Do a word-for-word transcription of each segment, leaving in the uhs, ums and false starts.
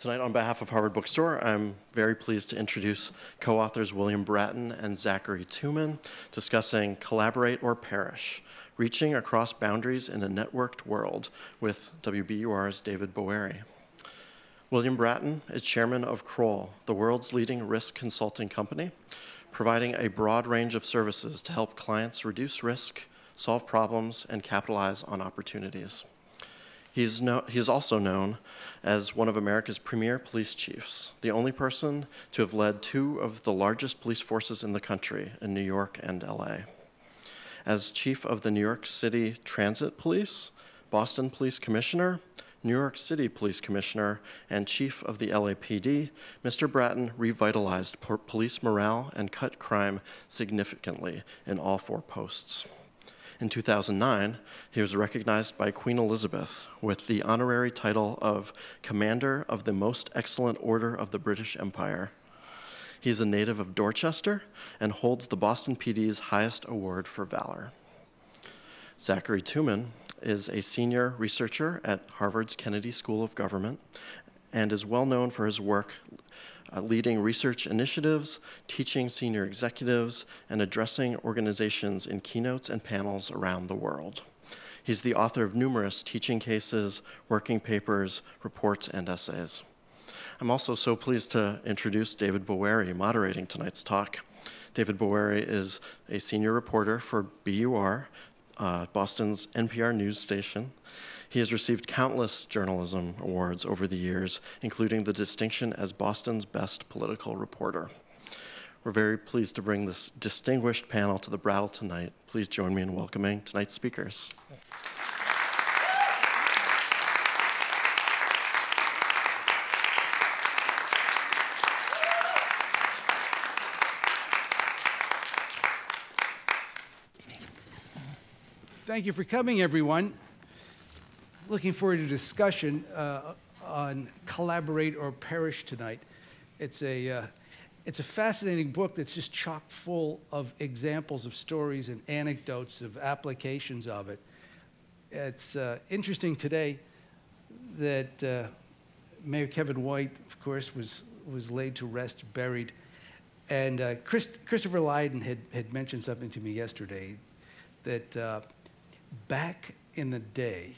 Tonight, on behalf of Harvard Bookstore, I'm very pleased to introduce co-authors William Bratton and Zachary Tumin, discussing Collaborate or Perish: Reaching Across Boundaries in a Networked World, with W B U R's David Boeri. William Bratton is chairman of Kroll, the world's leading risk consulting company, providing a broad range of services to help clients reduce risk, solve problems, and capitalize on opportunities. He is, no, he is also known as one of America's premier police chiefs, the only person to have led two of the largest police forces in the country, in New York and L A. As chief of the New York City Transit Police, Boston Police Commissioner, New York City Police Commissioner, and chief of the L A P D, Mister Bratton revitalized police morale and cut crime significantly in all four posts. In two thousand nine, he was recognized by Queen Elizabeth with the honorary title of Commander of the Most Excellent Order of the British Empire. He's a native of Dorchester and holds the Boston P D's highest award for valor. Zachary Tumin is a senior researcher at Harvard's Kennedy School of Government and is well known for his work Uh, leading research initiatives, teaching senior executives, and addressing organizations in keynotes and panels around the world. He's the author of numerous teaching cases, working papers, reports, and essays. I'm also so pleased to introduce David Boeri, moderating tonight's talk. David Boeri is a senior reporter for B U R, uh, Boston's N P R news station. He has received countless journalism awards over the years, including the distinction as Boston's best political reporter. We're very pleased to bring this distinguished panel to the Brattle tonight. Please join me in welcoming tonight's speakers. Thank you for coming, everyone. Looking forward to discussion uh, on Collaborate or Perish tonight. It's a, uh, it's a fascinating book that's just chock full of examples of stories and anecdotes of applications of it. It's uh, interesting today that uh, Mayor Kevin White, of course, was, was laid to rest, buried. And uh, Christ Christopher Lydon had, had mentioned something to me yesterday that uh, back in the day,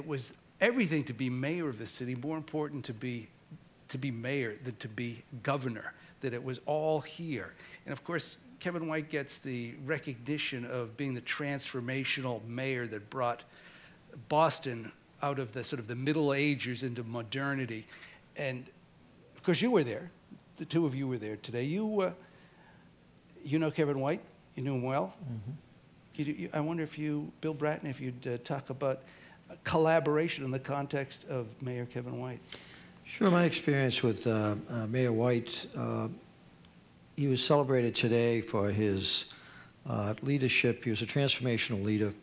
it was everything to be mayor of the city, more important to be, to be mayor than to be governor, that it was all here. And of course, Kevin White gets the recognition of being the transformational mayor that brought Boston out of the sort of the Middle Ages into modernity. And of course, you were there. The two of you were there today. You, uh, you know Kevin White. You knew him well. Mm-hmm. you, you, I wonder if you, Bill Bratton, if you'd uh, talk about collaboration in the context of Mayor Kevin White. Sure, my experience with uh, uh, Mayor White, uh, he was celebrated today for his uh, leadership. He was a transformational leader.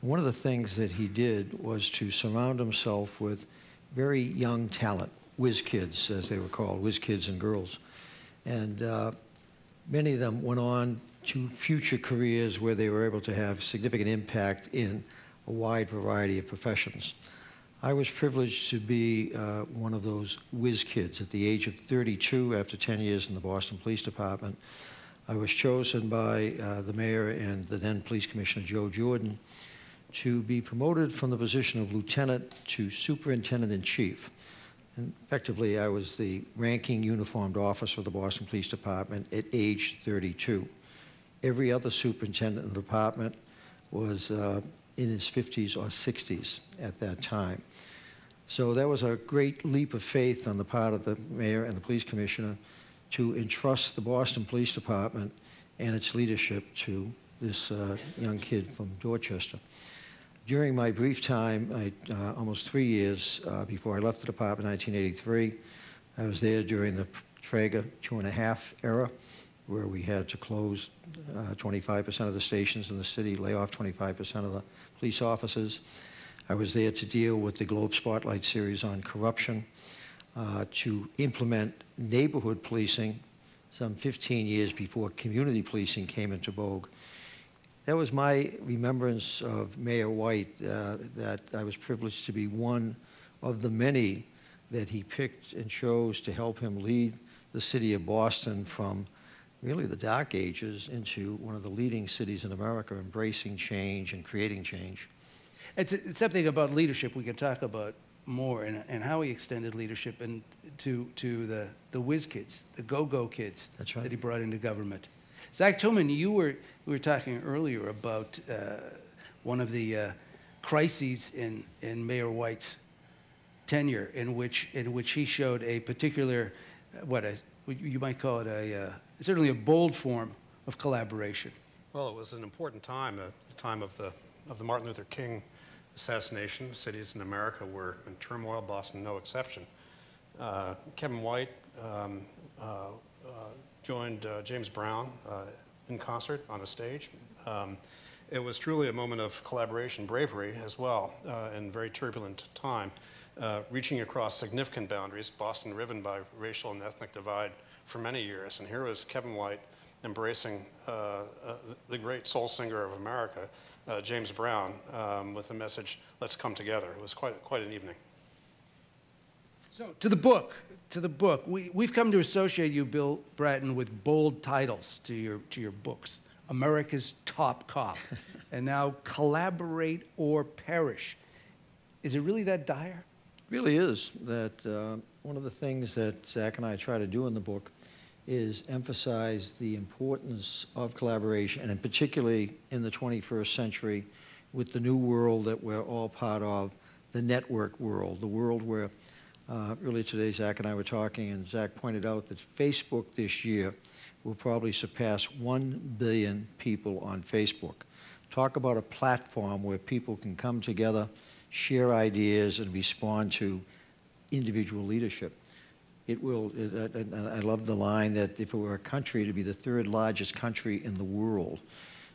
And one of the things that he did was to surround himself with very young talent, whiz kids, as they were called, whiz kids and girls. And uh, many of them went on to future careers where they were able to have significant impact in a wide variety of professions. I was privileged to be uh, one of those whiz kids. At the age of thirty-two, after ten years in the Boston Police Department, I was chosen by uh, the mayor and the then police commissioner, Joe Jordan, to be promoted from the position of lieutenant to superintendent-in-chief. And effectively, I was the ranking uniformed officer of the Boston Police Department at age thirty-two. Every other superintendent in the department was uh, in his fifties or sixties at that time. So that was a great leap of faith on the part of the mayor and the police commissioner to entrust the Boston Police Department and its leadership to this uh, young kid from Dorchester. During my brief time, I, uh, almost three years uh, before I left the department in nineteen eighty-three, I was there during the Traeger two and a half era, where we had to close twenty-five percent uh, of the stations in the city, lay off twenty-five percent of the police officers. I was there to deal with the Globe Spotlight series on corruption, uh, to implement neighborhood policing some fifteen years before community policing came into vogue. That was my remembrance of Mayor White, uh, that I was privileged to be one of the many that he picked and chose to help him lead the city of Boston from really the Dark Ages into one of the leading cities in America, embracing change and creating change. It's, it's something about leadership we can talk about more, and, and how he extended leadership and to, to the, the whiz kids, the go-go kids. That's right. That he brought into government. Zach Tumin, you were, we were talking earlier about uh, one of the uh, crises in, in Mayor White's tenure, in which, in which he showed a particular, what, a, you might call it a, uh, certainly a bold form of collaboration. Well, it was an important time, uh, the time of the, of the Martin Luther King assassination. Cities in America were in turmoil, Boston no exception. Uh, Kevin White um, uh, uh, joined uh, James Brown uh, in concert on a stage. Um, it was truly a moment of collaboration, bravery as well, uh, in very turbulent time, uh, reaching across significant boundaries, Boston riven by racial and ethnic divide for many years. And here was Kevin White embracing uh, uh, the great soul singer of America, Uh, James Brown, um, with the message, let's come together. It was quite, quite an evening. So to the book, to the book. We, we've come to associate you, Bill Bratton, with bold titles to your, to your books. America's Top Cop, and now Collaborate or Perish. Is it really that dire? It really is. That uh, one of the things that Zach and I try to do in the book is emphasize the importance of collaboration, and particularly in the twenty-first century with the new world that we're all part of, the network world, the world where, uh, earlier today, Zach and I were talking, and Zach pointed out that Facebook this year will probably surpass one billion people on Facebook. Talk about a platform where people can come together, share ideas, and respond to individual leadership. It will, it, I, I love the line that if it were a country, it would be the third largest country in the world.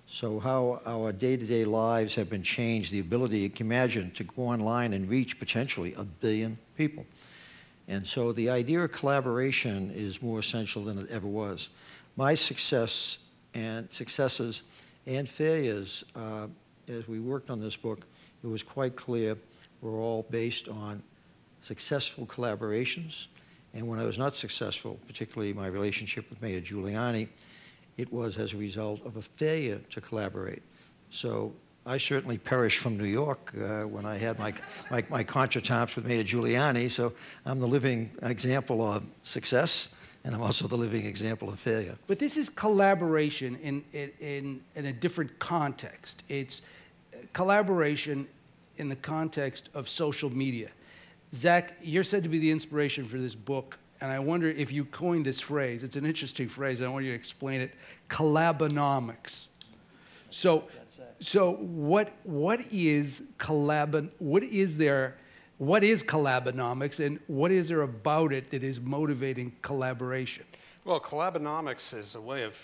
So how our day-to-day lives have been changed, the ability, you can imagine, to go online and reach potentially a billion people. And so the idea of collaboration is more essential than it ever was. My success and successes and failures, uh, as we worked on this book, it was quite clear were all based on successful collaborations. And when I was not successful, particularly my relationship with Mayor Giuliani, it was as a result of a failure to collaborate. So I certainly perished from New York uh, when I had my, my, my contretemps with Mayor Giuliani. So I'm the living example of success, and I'm also the living example of failure. But this is collaboration in, in, in a different context. It's collaboration in the context of social media. Zach, you're said to be the inspiration for this book, and I wonder if you coined this phrase. It's an interesting phrase, and I want you to explain it. Collabonomics. So, so what what is collab? What is there? What is collabonomics, and what is there about it that is motivating collaboration? Well, collabonomics is a way of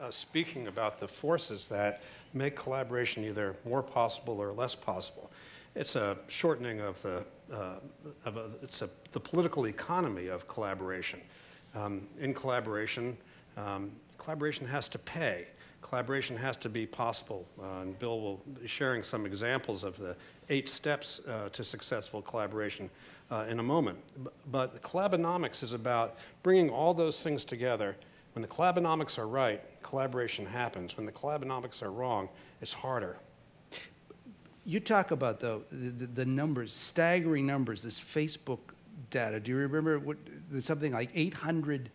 uh, speaking about the forces that make collaboration either more possible or less possible. It's a shortening of the uh, of a, it's a, the political economy of collaboration. Um, in collaboration, um, collaboration has to pay. Collaboration has to be possible. Uh, and Bill will be sharing some examples of the eight steps uh, to successful collaboration uh, in a moment. B but collabonomics is about bringing all those things together. When the collabonomics are right, collaboration happens. When the collabonomics are wrong, it's harder. You talk about, though, the, the numbers, staggering numbers, this Facebook data. Do you remember what, something like eight hundred,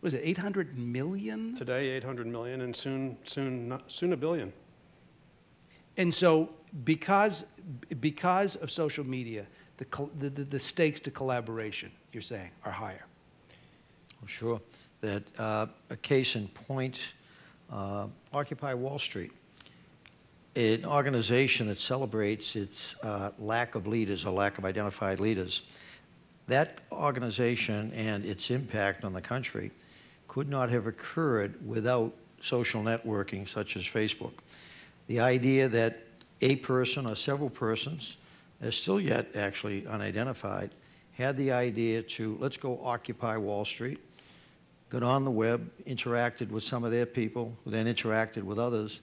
was it eight hundred million? Today, eight hundred million, and soon, soon, soon a billion. And so because, because of social media, the, the, the stakes to collaboration, you're saying, are higher. Well, sure. That uh, a case in point, uh, Occupy Wall Street. An organization that celebrates its uh, lack of leaders or lack of identified leaders, that organization and its impact on the country could not have occurred without social networking such as Facebook. The idea that a person or several persons, as still yet actually unidentified, had the idea to, let's go occupy Wall Street, got on the web, interacted with some of their people, then interacted with others,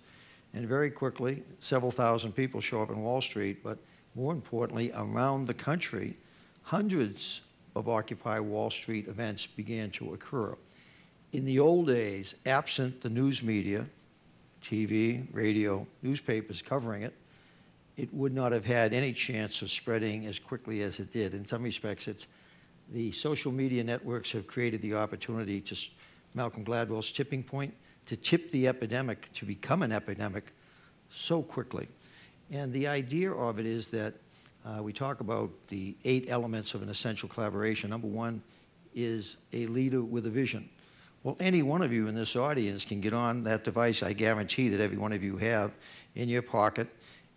and very quickly, several thousand people show up in Wall Street, but more importantly, around the country, hundreds of Occupy Wall Street events began to occur. In the old days, absent the news media, T V, radio, newspapers covering it, it would not have had any chance of spreading as quickly as it did. In some respects, it's the social media networks have created the opportunity to Malcolm Gladwell's tipping point, to tip the epidemic, to become an epidemic so quickly. And the idea of it is that uh, we talk about the eight elements of an essential collaboration. Number one is a leader with a vision. Well, any one of you in this audience can get on that device, I guarantee that every one of you have, in your pocket,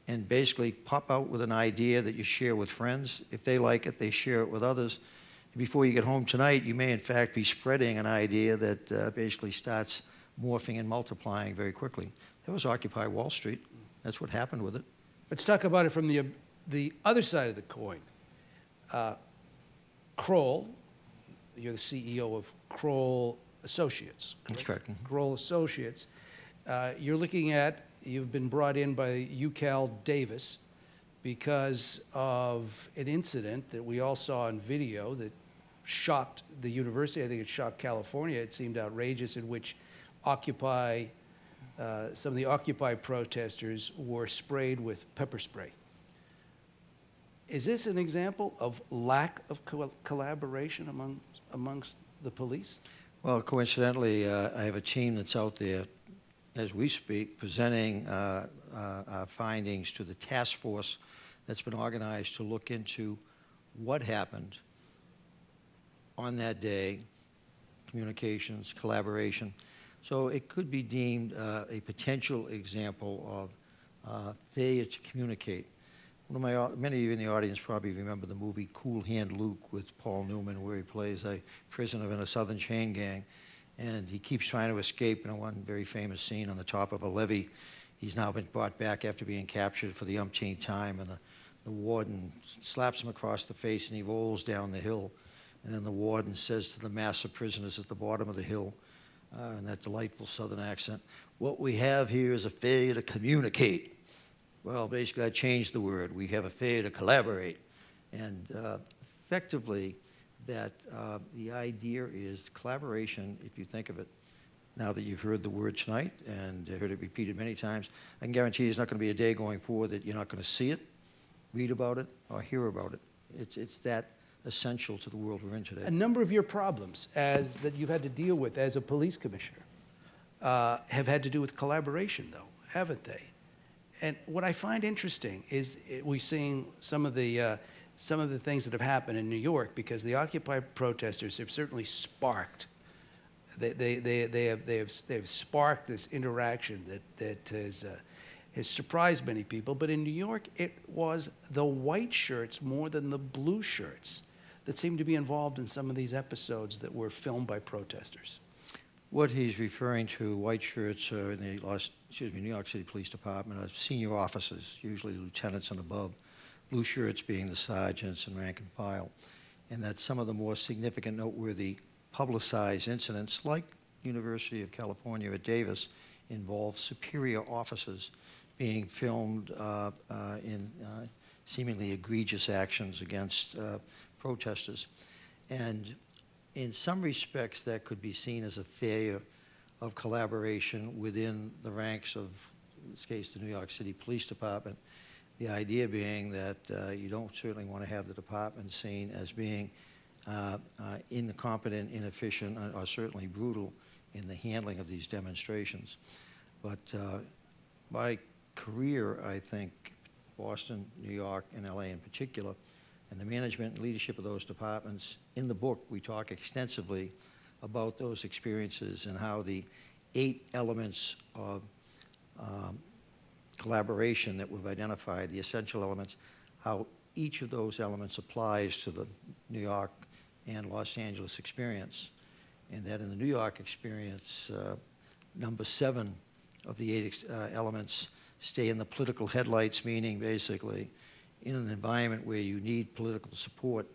and basically pop out with an idea that you share with friends. If they like it, they share it with others. And before you get home tonight, you may in fact be spreading an idea that uh, basically starts morphing and multiplying very quickly. That was Occupy Wall Street. That's what happened with it. Let's talk about it from the, the other side of the coin. Uh, Kroll, you're the C E O of Kroll Associates. Correct? That's correct. Mm-hmm. Kroll Associates. Uh, you're looking at, you've been brought in by U Cal Davis because of an incident that we all saw on video that shocked the university. I think it shocked California. It seemed outrageous, in which Occupy, uh, some of the Occupy protesters were sprayed with pepper spray. Is this an example of lack of co collaboration among, amongst the police? Well, coincidentally, uh, I have a team that's out there, as we speak, presenting uh, uh, our findings to the task force that's been organized to look into what happened on that day, communications, collaboration. So it could be deemed uh, a potential example of uh, failure to communicate. One of my, many of you in the audience probably remember the movie Cool Hand Luke with Paul Newman, where he plays a prisoner in a Southern chain gang, and he keeps trying to escape. In one very famous scene on the top of a levee, he's now been brought back after being captured for the umpteenth time, and the, the warden slaps him across the face and he rolls down the hill. And then the warden says to the mass of prisoners at the bottom of the hill, Uh, in that delightful Southern accent, what we have here is a failure to communicate. Well, basically, I changed the word. We have a failure to collaborate. And uh, effectively, that uh, the idea is collaboration, if you think of it, now that you've heard the word tonight and heard it repeated many times, I can guarantee there's not going to be a day going forward that you're not going to see it, read about it, or hear about it. It's, it's that essential to the world we're in today. A number of your problems as that you've had to deal with as a police commissioner uh, have had to do with collaboration, though, haven't they? And what I find interesting is it, we're seeing some of the uh, some of the things that have happened in New York, because the Occupy protesters have certainly sparked. They they they they have they have they have sparked this interaction that that has. Uh, has surprised many people, but in New York, it was the white shirts more than the blue shirts that seemed to be involved in some of these episodes that were filmed by protesters. What he's referring to, white shirts are in the Los, excuse me, New York City Police Department, are senior officers, usually lieutenants and above, blue shirts being the sergeants and rank and file, and that some of the more significant, noteworthy, publicized incidents, like University of California at Davis, involve superior officers being filmed uh, uh, in uh, seemingly egregious actions against uh, protesters. And in some respects, that could be seen as a failure of collaboration within the ranks of, in this case, the New York City Police Department. The idea being that uh, you don't certainly want to have the department seen as being uh, uh, incompetent, inefficient, or certainly brutal in the handling of these demonstrations. But uh, my career, I think, Boston, New York, and L A in particular, and the management and leadership of those departments, in the book we talk extensively about those experiences and how the eight elements of um, collaboration that we've identified, the essential elements, how each of those elements applies to the New York and Los Angeles experience. And that in the New York experience, uh, number seven of the eight uh, elements stay in the political headlights, meaning basically in an environment where you need political support,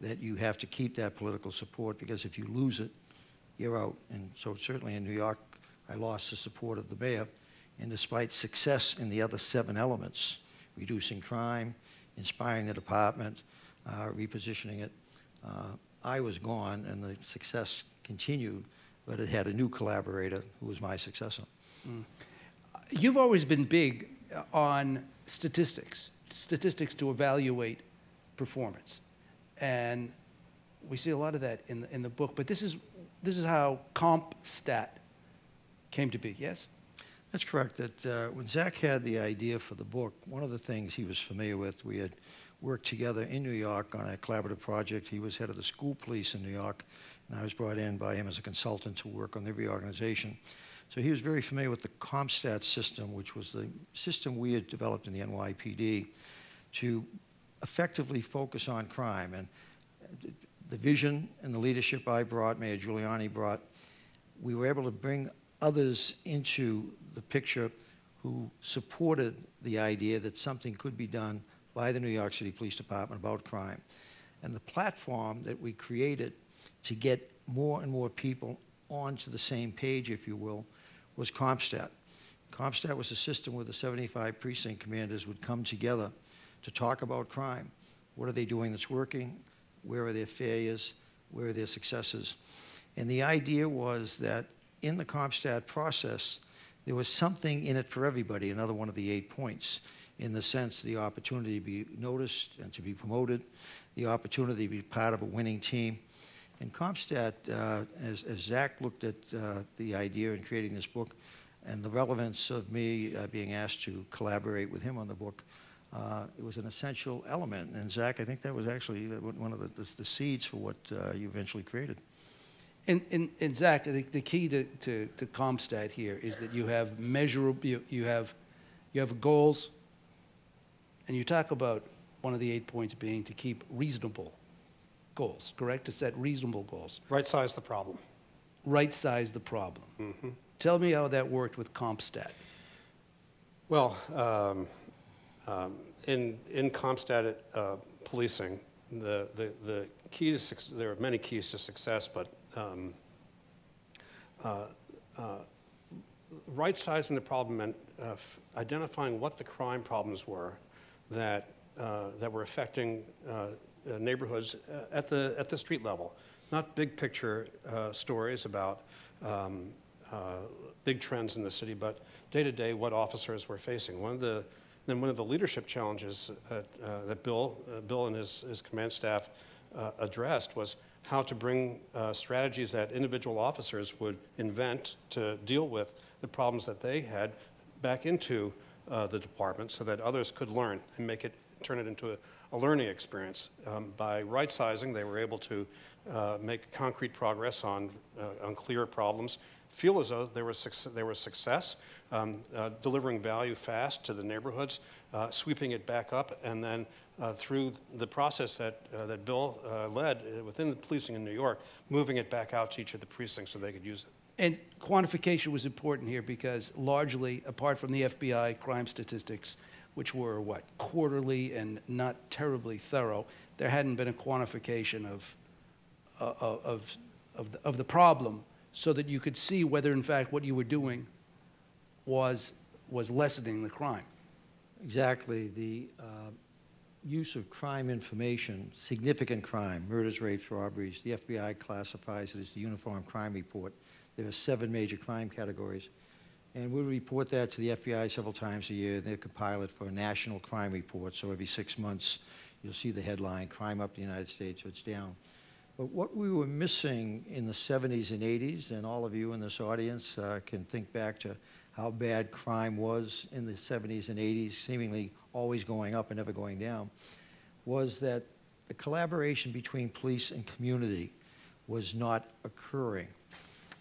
that you have to keep that political support, because if you lose it, you're out. And so certainly in New York, I lost the support of the mayor. And despite success in the other seven elements, reducing crime, inspiring the department, uh, repositioning it, uh, I was gone and the success continued, but it had a new collaborator who was my successor. Mm. You've always been big on statistics, statistics to evaluate performance. And we see a lot of that in the, in the book, but this is, this is how CompStat came to be, yes? That's correct. That uh, when Zach had the idea for the book, one of the things he was familiar with, we had worked together in New York on a collaborative project. He was head of the school police in New York, and I was brought in by him as a consultant to work on the reorganization. So he was very familiar with the CompStat system, which was the system we had developed in the N Y P D to effectively focus on crime. And the vision and the leadership I brought, Mayor Giuliani brought, we were able to bring others into the picture who supported the idea that something could be done by the New York City Police Department about crime. And the platform that we created to get more and more people onto the same page, if you will, was CompStat. CompStat was a system where the seventy-five precinct commanders would come together to talk about crime. What are they doing that's working? Where are their failures? Where are their successes? And the idea was that in the CompStat process, there was something in it for everybody, another one of the eight points, in the sense the opportunity to be noticed and to be promoted, the opportunity to be part of a winning team. And CompStat, uh, as, as Zach looked at uh, the idea in creating this book and the relevance of me uh, being asked to collaborate with him on the book, uh, it was an essential element. And Zach, I think that was actually one of the, the, the seeds for what uh, you eventually created. And, and, and Zach, the, the key to, to, to CompStat here is that you have measurable, you, you, have, you have goals, and you talk about one of the eight points being to keep reasonable goals, correct? To set reasonable goals. Right-size the problem. Right-size the problem. Mm-hmm. Tell me how that worked with CompStat. Well, um, um, in, in CompStat uh, policing, the, the, the key to there are many keys to success, but Um, uh, uh, right-sizing the problem and uh, identifying what the crime problems were that uh, that were affecting uh, uh, neighborhoods at the at the street level, not big picture uh, stories about um, uh, big trends in the city, but day-to-day what officers were facing. One of the then one of the leadership challenges that, uh, that Bill uh, Bill and his his command staff uh, addressed was how to bring uh, strategies that individual officers would invent to deal with the problems that they had back into uh, the department so that others could learn and make it, turn it into a, a learning experience. Um, by right-sizing, they were able to uh, make concrete progress on, uh, on clear problems, feel as though there was, suc there was success, um, uh, delivering value fast to the neighborhoods, uh, sweeping it back up, and then Uh, through the process that, uh, that Bill uh, led uh, within the policing in New York, moving it back out to each of the precincts so they could use it. And quantification was important here because largely, apart from the F B I crime statistics, which were, what, quarterly and not terribly thorough, there hadn't been a quantification of, uh, of, of, the, of the problem so that you could see whether, in fact, what you were doing was, was lessening the crime. Exactly. The uh use of crime information, significant crime, murders, rapes, robberies. The F B I classifies it as the Uniform Crime Report. There are seven major crime categories. And we report that to the F B I several times a year. They compile it for a national crime report. So every six months, you'll see the headline, crime up in the United States, or it's down. But what we were missing in the seventies and eighties, and all of you in this audience uh, can think back to how bad crime was in the seventies and eighties, seemingly always going up and never going down, was that the collaboration between police and community was not occurring.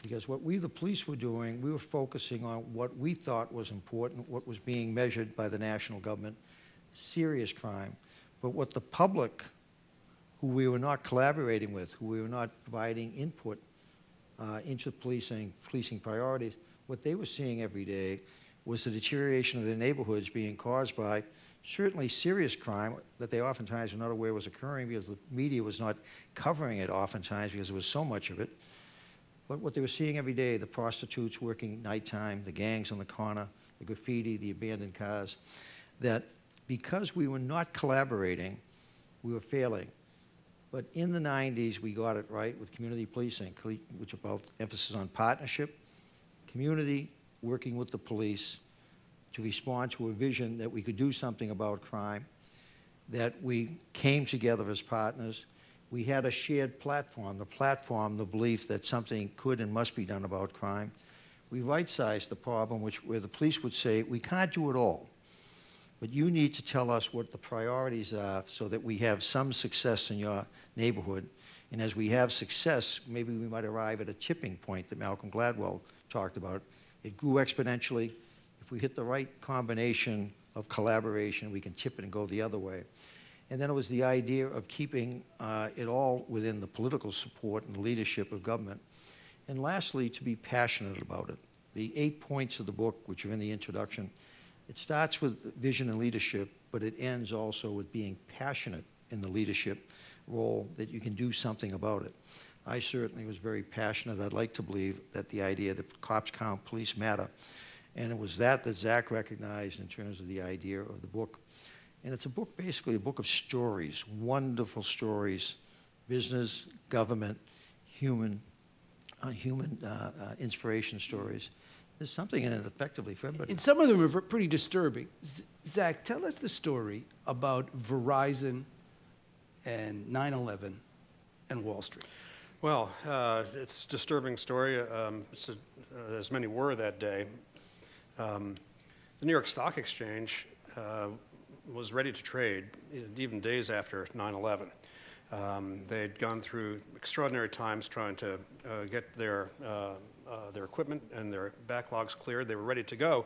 Because what we, the police, were doing, we were focusing on what we thought was important, what was being measured by the national government, serious crime. But what the public, who we were not collaborating with, who we were not providing input uh, into policing, policing priorities, what they were seeing every day was the deterioration of their neighborhoods being caused by certainly serious crime that they oftentimes were not aware was occurring because the media was not covering it oftentimes because there was so much of it. But what they were seeing every day, the prostitutes working nighttime, the gangs on the corner, the graffiti, the abandoned cars, that because we were not collaborating, we were failing. But in the nineties, we got it right with community policing, which about emphasis on partnership, community, working with the police to respond to a vision that we could do something about crime, that we came together as partners. We had a shared platform, the platform, the belief that something could and must be done about crime. We right-sized the problem, which where the police would say, we can't do it all, but you need to tell us what the priorities are so that we have some success in your neighborhood. And as we have success, maybe we might arrive at a tipping point that Malcolm Gladwell talked about. It grew exponentially. If we hit the right combination of collaboration, we can tip it and go the other way. And then it was the idea of keeping uh, it all within the political support and leadership of government. And lastly, to be passionate about it. The eight points of the book, which are in the introduction, it starts with vision and leadership, but it ends also with being passionate in the leadership role that you can do something about it. I certainly was very passionate. I'd like to believe that the idea that cops count, police matter. And it was that that Zach recognized in terms of the idea of the book. And it's a book, basically a book of stories, wonderful stories, business, government, human, uh, human uh, uh, inspiration stories. There's something in it effectively for everybody. And some of them are pretty disturbing. Z Zach, tell us the story about Verizon and nine eleven and Wall Street. Well, uh, it's a disturbing story. Um, it's a, uh, as many were that day. Um, the New York Stock Exchange uh, was ready to trade even days after nine eleven. Um, they'd gone through extraordinary times trying to uh, get their uh, Uh, their equipment and their backlogs cleared. They were ready to go.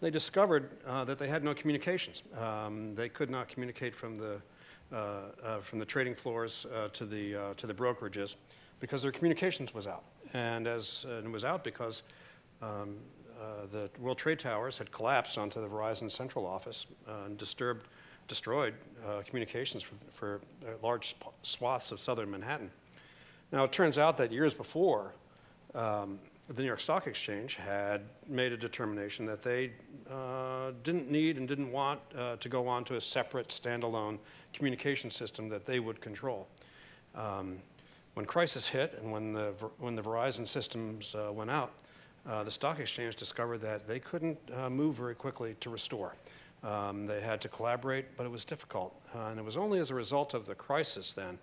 They discovered uh, that they had no communications. Um, they could not communicate from the uh, uh, from the trading floors uh, to the uh, to the brokerages because their communications was out. And as uh, it was out because um, uh, the World Trade Towers had collapsed onto the Verizon central office uh, and disturbed, destroyed uh, communications for, for large swaths of southern Manhattan. Now it turns out that years before. Um, The New York Stock Exchange had made a determination that they uh, didn't need and didn't want uh, to go on to a separate, standalone communication system that they would control. Um, when crisis hit and when the, when the Verizon systems uh, went out, uh, the Stock Exchange discovered that they couldn't uh, move very quickly to restore. Um, they had to collaborate, but it was difficult. Uh, and it was only as a result of the crisis then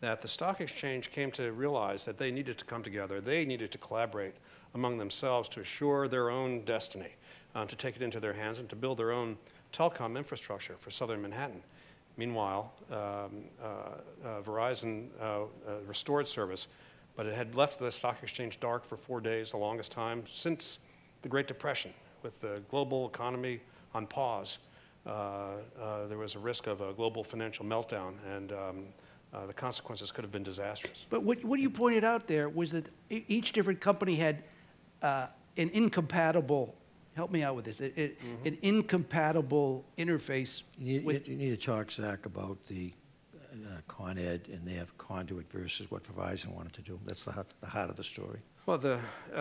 that the Stock Exchange came to realize that they needed to come together, they needed to collaborate among themselves to assure their own destiny, uh, to take it into their hands and to build their own telecom infrastructure for southern Manhattan. Meanwhile, um, uh, uh, Verizon uh, uh, restored service, but it had left the Stock Exchange dark for four days, the longest time since the Great Depression, with the global economy on pause. Uh, uh, there was a risk of a global financial meltdown, and um, Uh, the consequences could have been disastrous. But what, what you pointed out there was that each different company had uh, an incompatible, help me out with this, it, it, mm-hmm. an incompatible interface. You, with you need to talk, Zach, about the uh, Con Ed and their conduit versus what Verizon wanted to do. That's the heart, the heart of the story. Well, the, uh,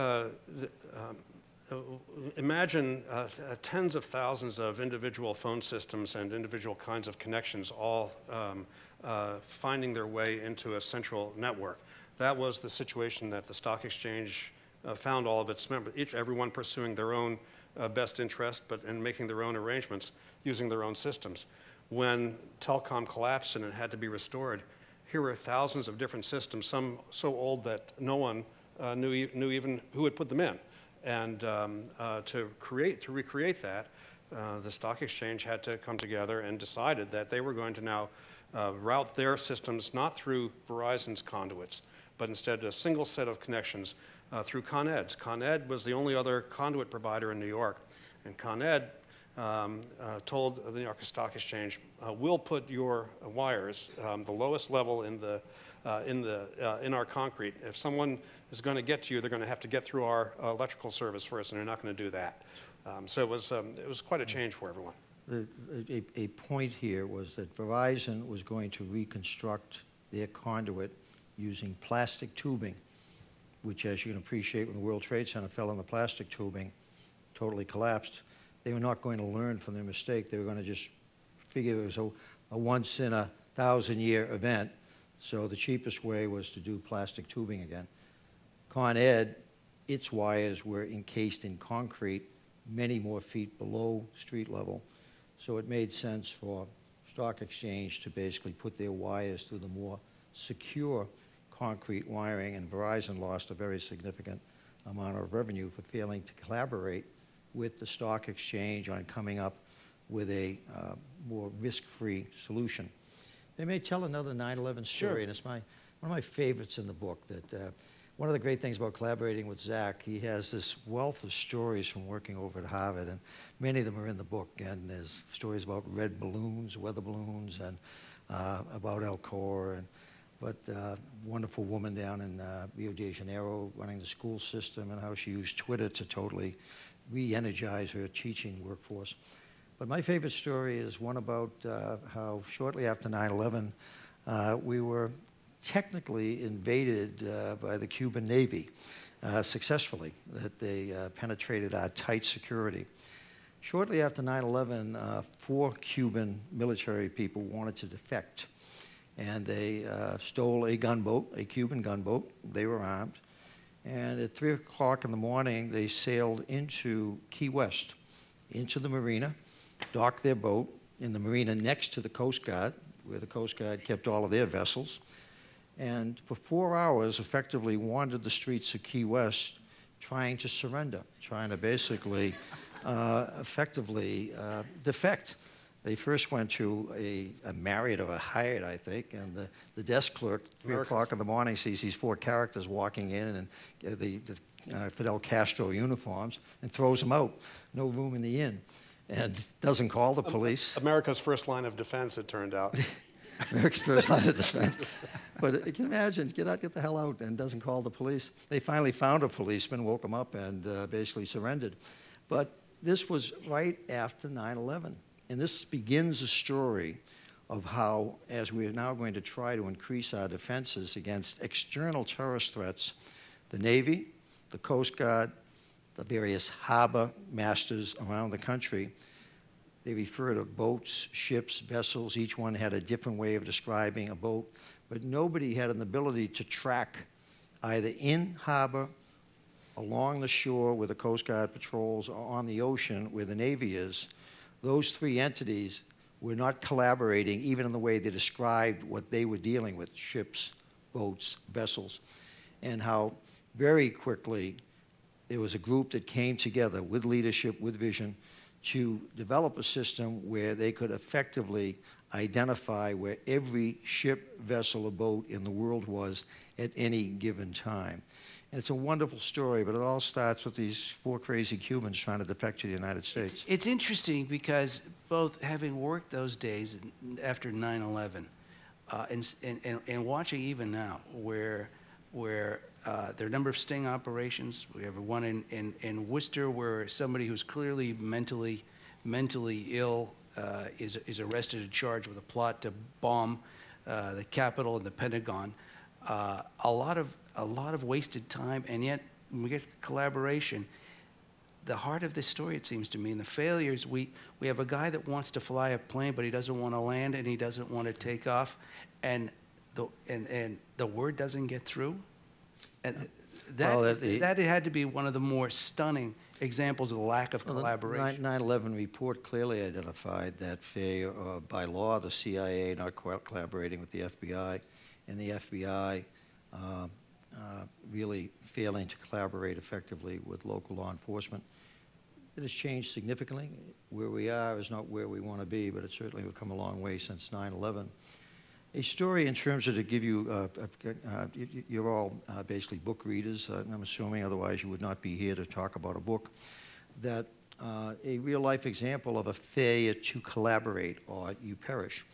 the um, Uh, imagine uh, tens of thousands of individual phone systems and individual kinds of connections all um, uh, finding their way into a central network. That was the situation that the Stock Exchange uh, found all of its members, each, everyone pursuing their own uh, best interest but and making their own arrangements using their own systems. When telecom collapsed and it had to be restored, here were thousands of different systems, some so old that no one uh, knew, e knew even who had put them in. And um, uh, to create, to recreate that, uh, the Stock Exchange had to come together and decided that they were going to now uh, route their systems not through Verizon's conduits, but instead a single set of connections uh, through Con Ed's. Con Ed was the only other conduit provider in New York, and Con Ed um, uh, told the New York Stock Exchange, uh, "We'll put your wires um, the lowest level in the." Uh, in, the, uh, in our concrete. If someone is going to get to you, they're going to have to get through our uh, electrical service first, and they're not going to do that. Um, so it was, um, it was quite a change for everyone. The, a, a point here was that Verizon was going to reconstruct their conduit using plastic tubing, which, as you can appreciate, when the World Trade Center fell on the plastic tubing, totally collapsed. They were not going to learn from their mistake. They were going to just figure it was a, a once in a thousand year event So the cheapest way was to do plastic tubing again. Con Ed, its wires were encased in concrete many more feet below street level. So it made sense for Stock Exchange to basically put their wires through the more secure concrete wiring, and Verizon lost a very significant amount of revenue for failing to collaborate with the Stock Exchange on coming up with a uh, more risk-free solution. They may tell another nine eleven story, sure. And it's my, one of my favorites in the book. That uh, one of the great things about collaborating with Zach, he has this wealth of stories from working over at Harvard, and many of them are in the book. And there's stories about red balloons, weather balloons, and uh, about Alcoa, and but uh, wonderful woman down in uh, Rio de Janeiro running the school system, and how she used Twitter to totally re-energize her teaching workforce. But my favorite story is one about uh, how shortly after nine eleven, uh, we were technically invaded uh, by the Cuban Navy uh, successfully, that they uh, penetrated our tight security. Shortly after nine eleven, uh, four Cuban military people wanted to defect, and they uh, stole a gunboat, a Cuban gunboat. They were armed, and at three o'clock in the morning, they sailed into Key West, into the marina, docked their boat in the marina next to the Coast Guard, where the Coast Guard kept all of their vessels, and for four hours effectively wandered the streets of Key West trying to surrender, trying to basically uh, effectively uh, defect. They first went to a, a Marriott or a Hyatt, I think, and the, the desk clerk, three o'clock in the morning, sees these four characters walking in in uh, the, the uh, Fidel Castro uniforms and throws them out. No room in the inn. And doesn't call the police. America's first line of defense, it turned out. America's first line of defense. But you can imagine, get out, get the hell out, and doesn't call the police. They finally found a policeman, woke him up, and uh, basically surrendered. But this was right after nine eleven. And this begins a story of how, as we are now going to try to increase our defenses against external terrorist threats, the Navy, the Coast Guard, the various harbor masters around the country, they refer to boats, ships, vessels. Each one had a different way of describing a boat, but nobody had an ability to track either in harbor, along the shore where the Coast Guard patrols, or on the ocean where the Navy is. Those three entities were not collaborating even in the way they described what they were dealing with, ships, boats, vessels, and how very quickly there was a group that came together with leadership, with vision, to develop a system where they could effectively identify where every ship, vessel, or boat in the world was at any given time. And it's a wonderful story, but it all starts with these four crazy Cubans trying to defect to the United States. It's, it's interesting because both having worked those days after nine eleven uh, and, and, and watching even now where, where Uh, there are a number of sting operations. We have one in, in, in Worcester where somebody who's clearly mentally mentally ill uh, is, is arrested and charged with a plot to bomb uh, the Capitol and the Pentagon. Uh, a lot of a lot of wasted time, and yet when we get collaboration, the heart of this story, it seems to me, and the failures, we, we have a guy that wants to fly a plane, but he doesn't want to land and he doesn't want to take off, and the, and, and the word doesn't get through. And that, well, the, that had to be one of the more stunning examples of the lack of well, collaboration. The nine eleven report clearly identified that failure, uh, by law, the C I A not collaborating with the F B I, and the F B I uh, uh, really failing to collaborate effectively with local law enforcement. It has changed significantly. Where we are is not where we want to be, but it certainly has come a long way since nine eleven. A story in terms of, to give you, uh, uh, you're all uh, basically book readers, uh, and I'm assuming otherwise you would not be here to talk about a book, that uh, a real-life example of a failure to collaborate or you perish.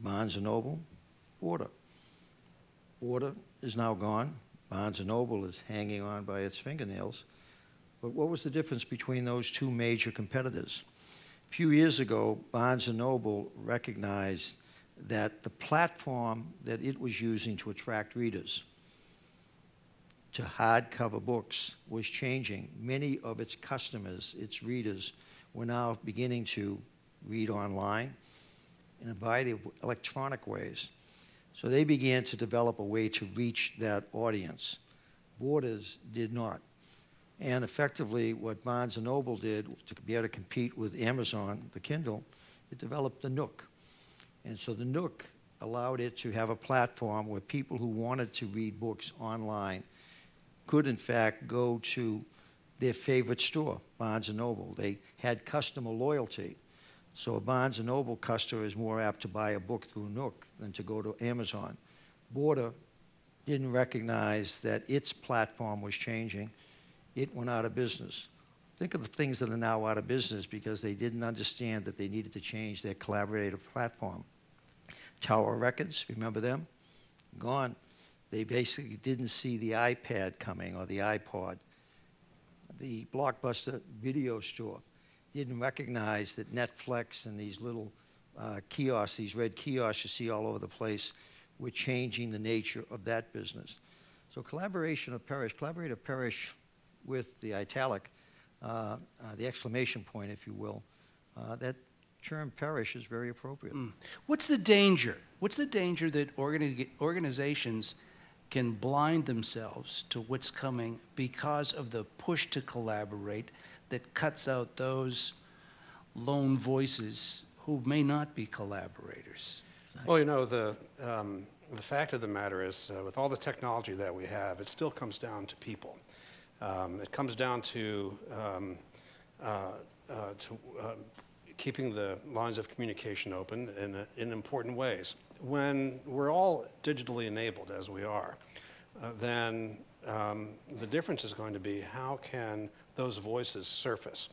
Barnes and Noble, Border. Border is now gone. Barnes and Noble is hanging on by its fingernails. But what was the difference between those two major competitors? A few years ago, Barnes and Noble recognized that the platform that it was using to attract readers to hardcover books was changing. Many of its customers, its readers, were now beginning to read online in a variety of electronic ways. So they began to develop a way to reach that audience. Borders did not. And effectively, what Barnes and Noble did to be able to compete with Amazon, the Kindle, it developed the Nook. And so the Nook allowed it to have a platform where people who wanted to read books online could, in fact, go to their favorite store, Barnes and Noble. They had customer loyalty. So a Barnes and Noble customer is more apt to buy a book through Nook than to go to Amazon. Border didn't recognize that its platform was changing. It went out of business. Think of the things that are now out of business because they didn't understand that they needed to change their collaborative platform. Tower Records, remember them? Gone. They basically didn't see the iPad coming or the iPod. The Blockbuster video store didn't recognize that Netflix and these little uh, kiosks, these red kiosks you see all over the place, were changing the nature of that business. So collaboration or perish, collaborate or perish, with the italic, uh, uh, the exclamation point, if you will, uh, that term perish is very appropriate. Mm. What's the danger? What's the danger that organi organizations can blind themselves to what's coming because of the push to collaborate that cuts out those lone voices who may not be collaborators? Well, you know, the, um, the fact of the matter is, uh, with all the technology that we have, it still comes down to people. Um, it comes down to, um, uh, uh, to uh, keeping the lines of communication open in, uh, in important ways. When we're all digitally enabled, as we are, uh, then um, the difference is going to be how can those voices surface.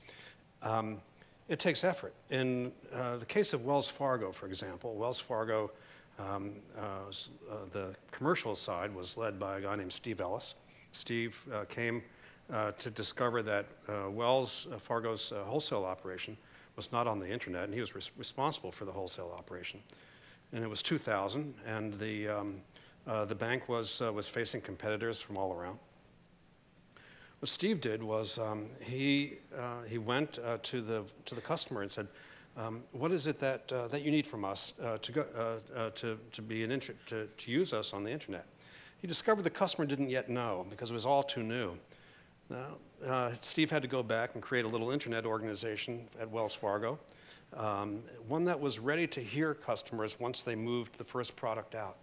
Um, it takes effort. In uh, the case of Wells Fargo, for example, Wells Fargo, um, uh, was, uh, the commercial side was led by a guy named Steve Ellis. Steve uh, came uh, to discover that uh, Wells uh, Fargo's uh, wholesale operation was not on the internet, and he was res responsible for the wholesale operation. And it was two thousand, and the, um, uh, the bank was, uh, was facing competitors from all around. What Steve did was um, he, uh, he went uh, to, the, to the customer and said, um, what is it that, uh, that you need from us uh, to, go, uh, uh, to, to, be an inter to, to use us on the internet? He discovered the customer didn't yet know because it was all too new. Now, uh, Steve had to go back and create a little internet organization at Wells Fargo, um, one that was ready to hear customers once they moved the first product out.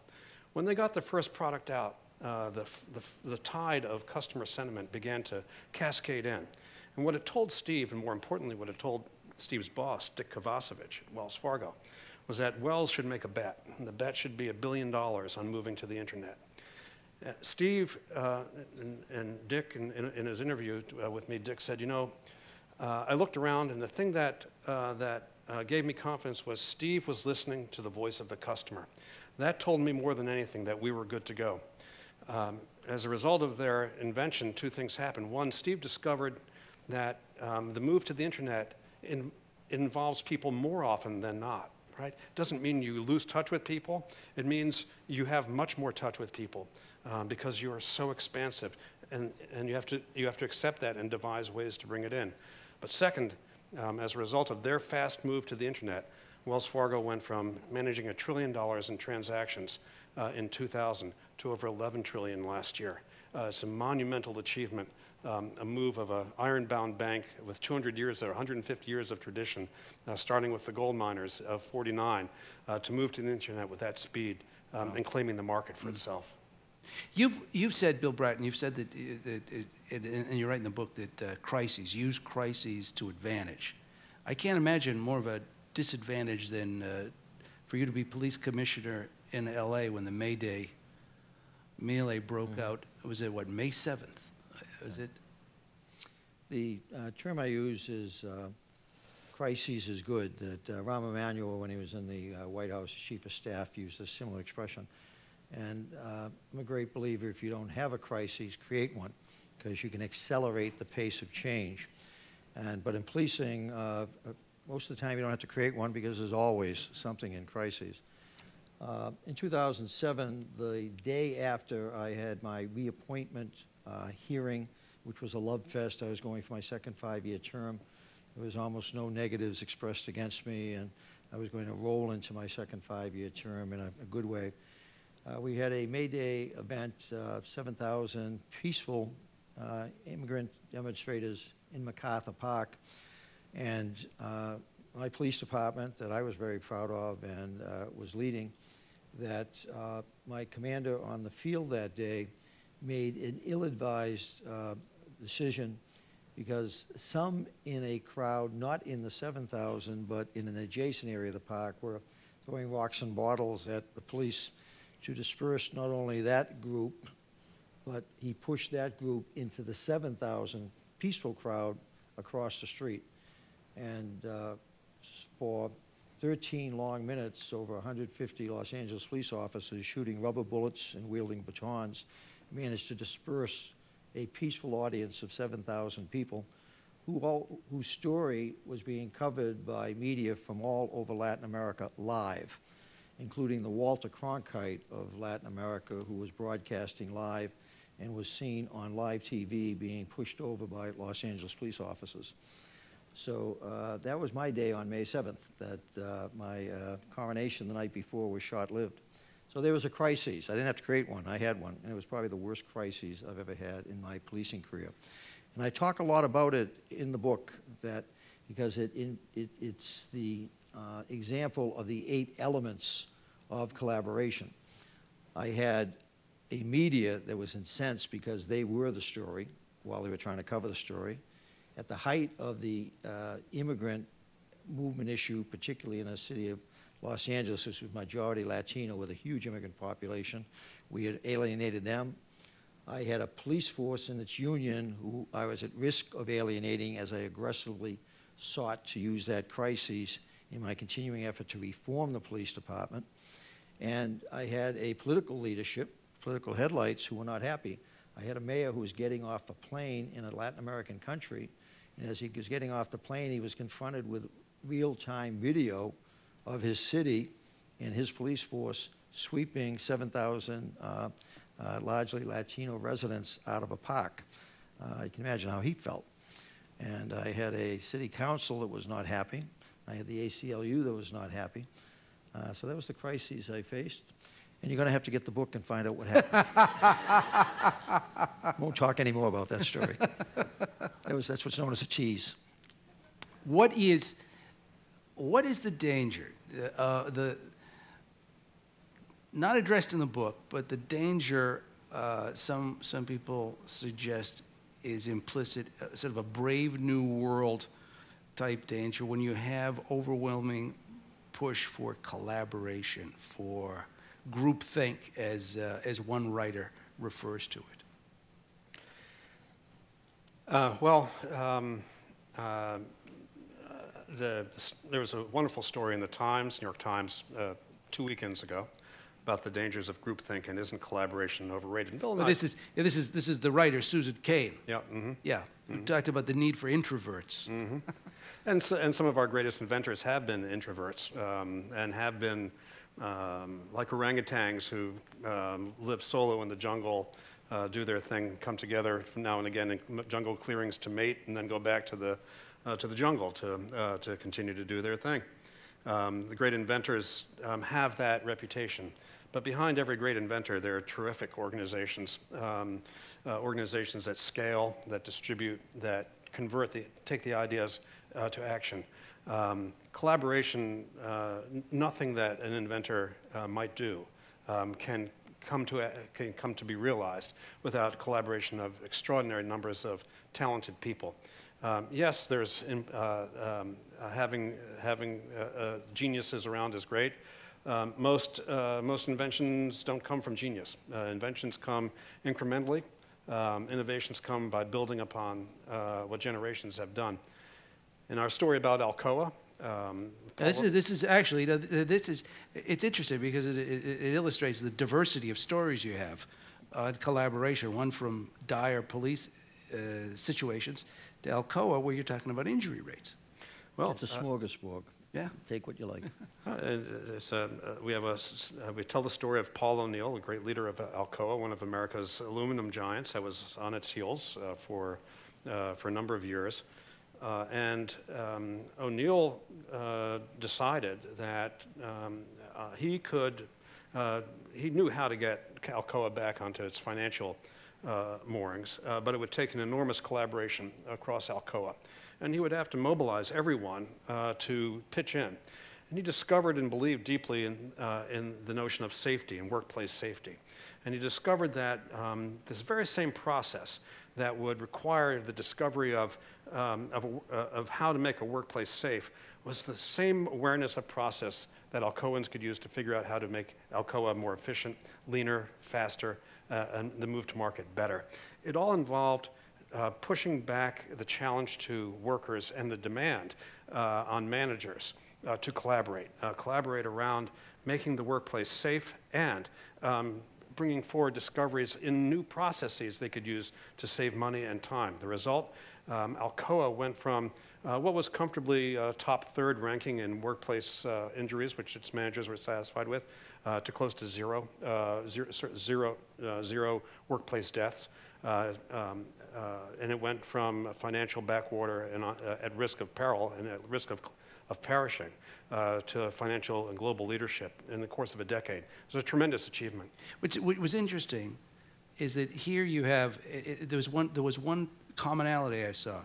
When they got the first product out, uh, the, the, the tide of customer sentiment began to cascade in. And what it told Steve, and more importantly, what it told Steve's boss, Dick Kovacevic at Wells Fargo, was that Wells should make a bet. And the bet should be a billion dollars on moving to the internet. Uh, Steve uh, and, and Dick, in, in, in his interview uh, with me, Dick said, you know, uh, I looked around, and the thing that, uh, that uh, gave me confidence was Steve was listening to the voice of the customer. That told me more than anything that we were good to go. Um, as a result of their invention, two things happened. One, Steve discovered that um, the move to the internet in, involves people more often than not. Right? Doesn't mean you lose touch with people. It means you have much more touch with people um, because you are so expansive, and, and you have to, you have to accept that and devise ways to bring it in. But second, um, as a result of their fast move to the internet, Wells Fargo went from managing a trillion dollars in transactions uh, in two thousand to over eleven trillion last year. Uh, it's a monumental achievement. Um, a move of an iron-bound bank with two hundred years or one hundred fifty years of tradition, uh, starting with the gold miners of forty-nine, uh, to move to the internet with that speed um, and claiming the market for mm-hmm. itself. You've, you've said, Bill Bratton, you've said that, that it, and you're right in the book, that uh, crises, use crises to advantage. I can't imagine more of a disadvantage than uh, for you to be police commissioner in L A when the May Day melee broke mm-hmm. out. It was at, what, May seventh? Is it? The uh, term I use is uh, crises is good. That uh, Rahm Emanuel, when he was in the uh, White House Chief of Staff, used a similar expression. And uh, I'm a great believer if you don't have a crisis, create one, because you can accelerate the pace of change. And, but in policing, uh, most of the time you don't have to create one because there's always something in crises. Uh, in two thousand seven, the day after I had my reappointment Uh, hearing, which was a love fest. I was going for my second five-year term. There was almost no negatives expressed against me, and I was going to roll into my second five-year term in a, a good way. Uh, we had a May Day event, uh, seven thousand peaceful uh, immigrant demonstrators in MacArthur Park. And uh, my police department, that I was very proud of and uh, was leading, that uh, my commander on the field that day made an ill-advised uh, decision, because some in a crowd, not in the seven thousand, but in an adjacent area of the park, were throwing rocks and bottles at the police to disperse not only that group, but he pushed that group into the seven thousand peaceful crowd across the street. And uh, for thirteen long minutes, over one hundred fifty Los Angeles police officers shooting rubber bullets and wielding batons managed to disperse a peaceful audience of seven thousand people who all, whose story was being covered by media from all over Latin America live, including the Walter Cronkite of Latin America, who was broadcasting live and was seen on live T V being pushed over by Los Angeles police officers. So uh, that was my day on May seventh, that uh, my uh, coronation the night before was short-lived. So there was a crisis. I didn't have to create one. I had one, and it was probably the worst crisis I've ever had in my policing career. And I talk a lot about it in the book, that because it, in, it, it's the uh, example of the eight elements of collaboration. I had a media that was incensed because they were the story while they were trying to cover the story. At the height of the uh, immigrant movement issue, particularly in the city of Los Angeles, which was majority Latino with a huge immigrant population, we had alienated them. I had a police force in its union who I was at risk of alienating as I aggressively sought to use that crisis in my continuing effort to reform the police department. And I had a political leadership, political headlights, who were not happy. I had a mayor who was getting off a plane in a Latin American country, and as he was getting off the plane, he was confronted with real-time video of his city and his police force sweeping seven thousand uh, uh, largely Latino residents out of a park. Uh, you can imagine how he felt. And I had a city council that was not happy. I had the A C L U that was not happy. Uh, so that was the crises I faced. And you're going to have to get the book and find out what happened. Won't talk anymore about that story. That was, that's what's known as a tease. What is... What is the danger, uh, the, not addressed in the book, but the danger uh, some, some people suggest is implicit, uh, sort of a brave new world type danger when you have overwhelming push for collaboration, for groupthink, as, uh, as one writer refers to it? Uh, well, um, uh, The, there was a wonderful story in the Times, New York Times, uh, two weekends ago, about the dangers of groupthink and isn't collaboration overrated? Well, this is this is this is the writer Susan Cain. Yeah, mm-hmm. yeah, who mm-hmm. talked about the need for introverts. Mm-hmm. and so, and some of our greatest inventors have been introverts, um, and have been um, like orangutans who um, live solo in the jungle. Uh, do their thing, come together from now and again in jungle clearings to mate, and then go back to the uh, to the jungle to uh, to continue to do their thing. Um, the great inventors um, have that reputation, but behind every great inventor, there are terrific organizations, um, uh, organizations that scale, that distribute, that convert the take the ideas uh, to action. Um, collaboration, uh, nothing that an inventor uh, might do um, can. Come to, uh, can come to be realized without collaboration of extraordinary numbers of talented people. Um, yes, there's in, uh, um, uh, having having uh, uh, geniuses around is great. Um, most uh, most inventions don't come from genius. Uh, inventions come incrementally. Um, innovations come by building upon uh, what generations have done. In our story about Alcoa. Um, this is this is actually this is it's interesting because it, it, it illustrates the diversity of stories you have on collaboration. One from dire police uh, situations to Alcoa, where you're talking about injury rates. Well, it's a smorgasbord. Uh, yeah, take what you like. Uh, it's, uh, we have a uh, we tell the story of Paul O'Neill, a great leader of Alcoa, one of America's aluminum giants that was on its heels uh, for uh, for a number of years. Uh, and um, O'Neill uh, decided that um, uh, he could Uh, he knew how to get Alcoa back onto its financial uh, moorings, uh, but it would take an enormous collaboration across Alcoa. And he would have to mobilize everyone uh, to pitch in. And he discovered and believed deeply in, uh, in the notion of safety and workplace safety. And he discovered that um, this very same process that would require the discovery of, um, of, a, uh, of how to make a workplace safe was the same awareness of process that Alcoans could use to figure out how to make Alcoa more efficient, leaner, faster, uh, and the move to market better. It all involved uh, pushing back the challenge to workers and the demand uh, on managers uh, to collaborate, uh, collaborate around making the workplace safe and um, bringing forward discoveries in new processes they could use to save money and time. The result, um, Alcoa went from Uh, what was comfortably uh, top third ranking in workplace uh, injuries, which its managers were satisfied with, uh, to close to zero, uh, zero, zero, uh, zero workplace deaths. Uh, um, uh, and it went from financial backwater and uh, at risk of peril and at risk of, of perishing uh, to financial and global leadership in the course of a decade. It was a tremendous achievement. Which, what was interesting is that here you have, it, it, there, was one, there was one commonality I saw.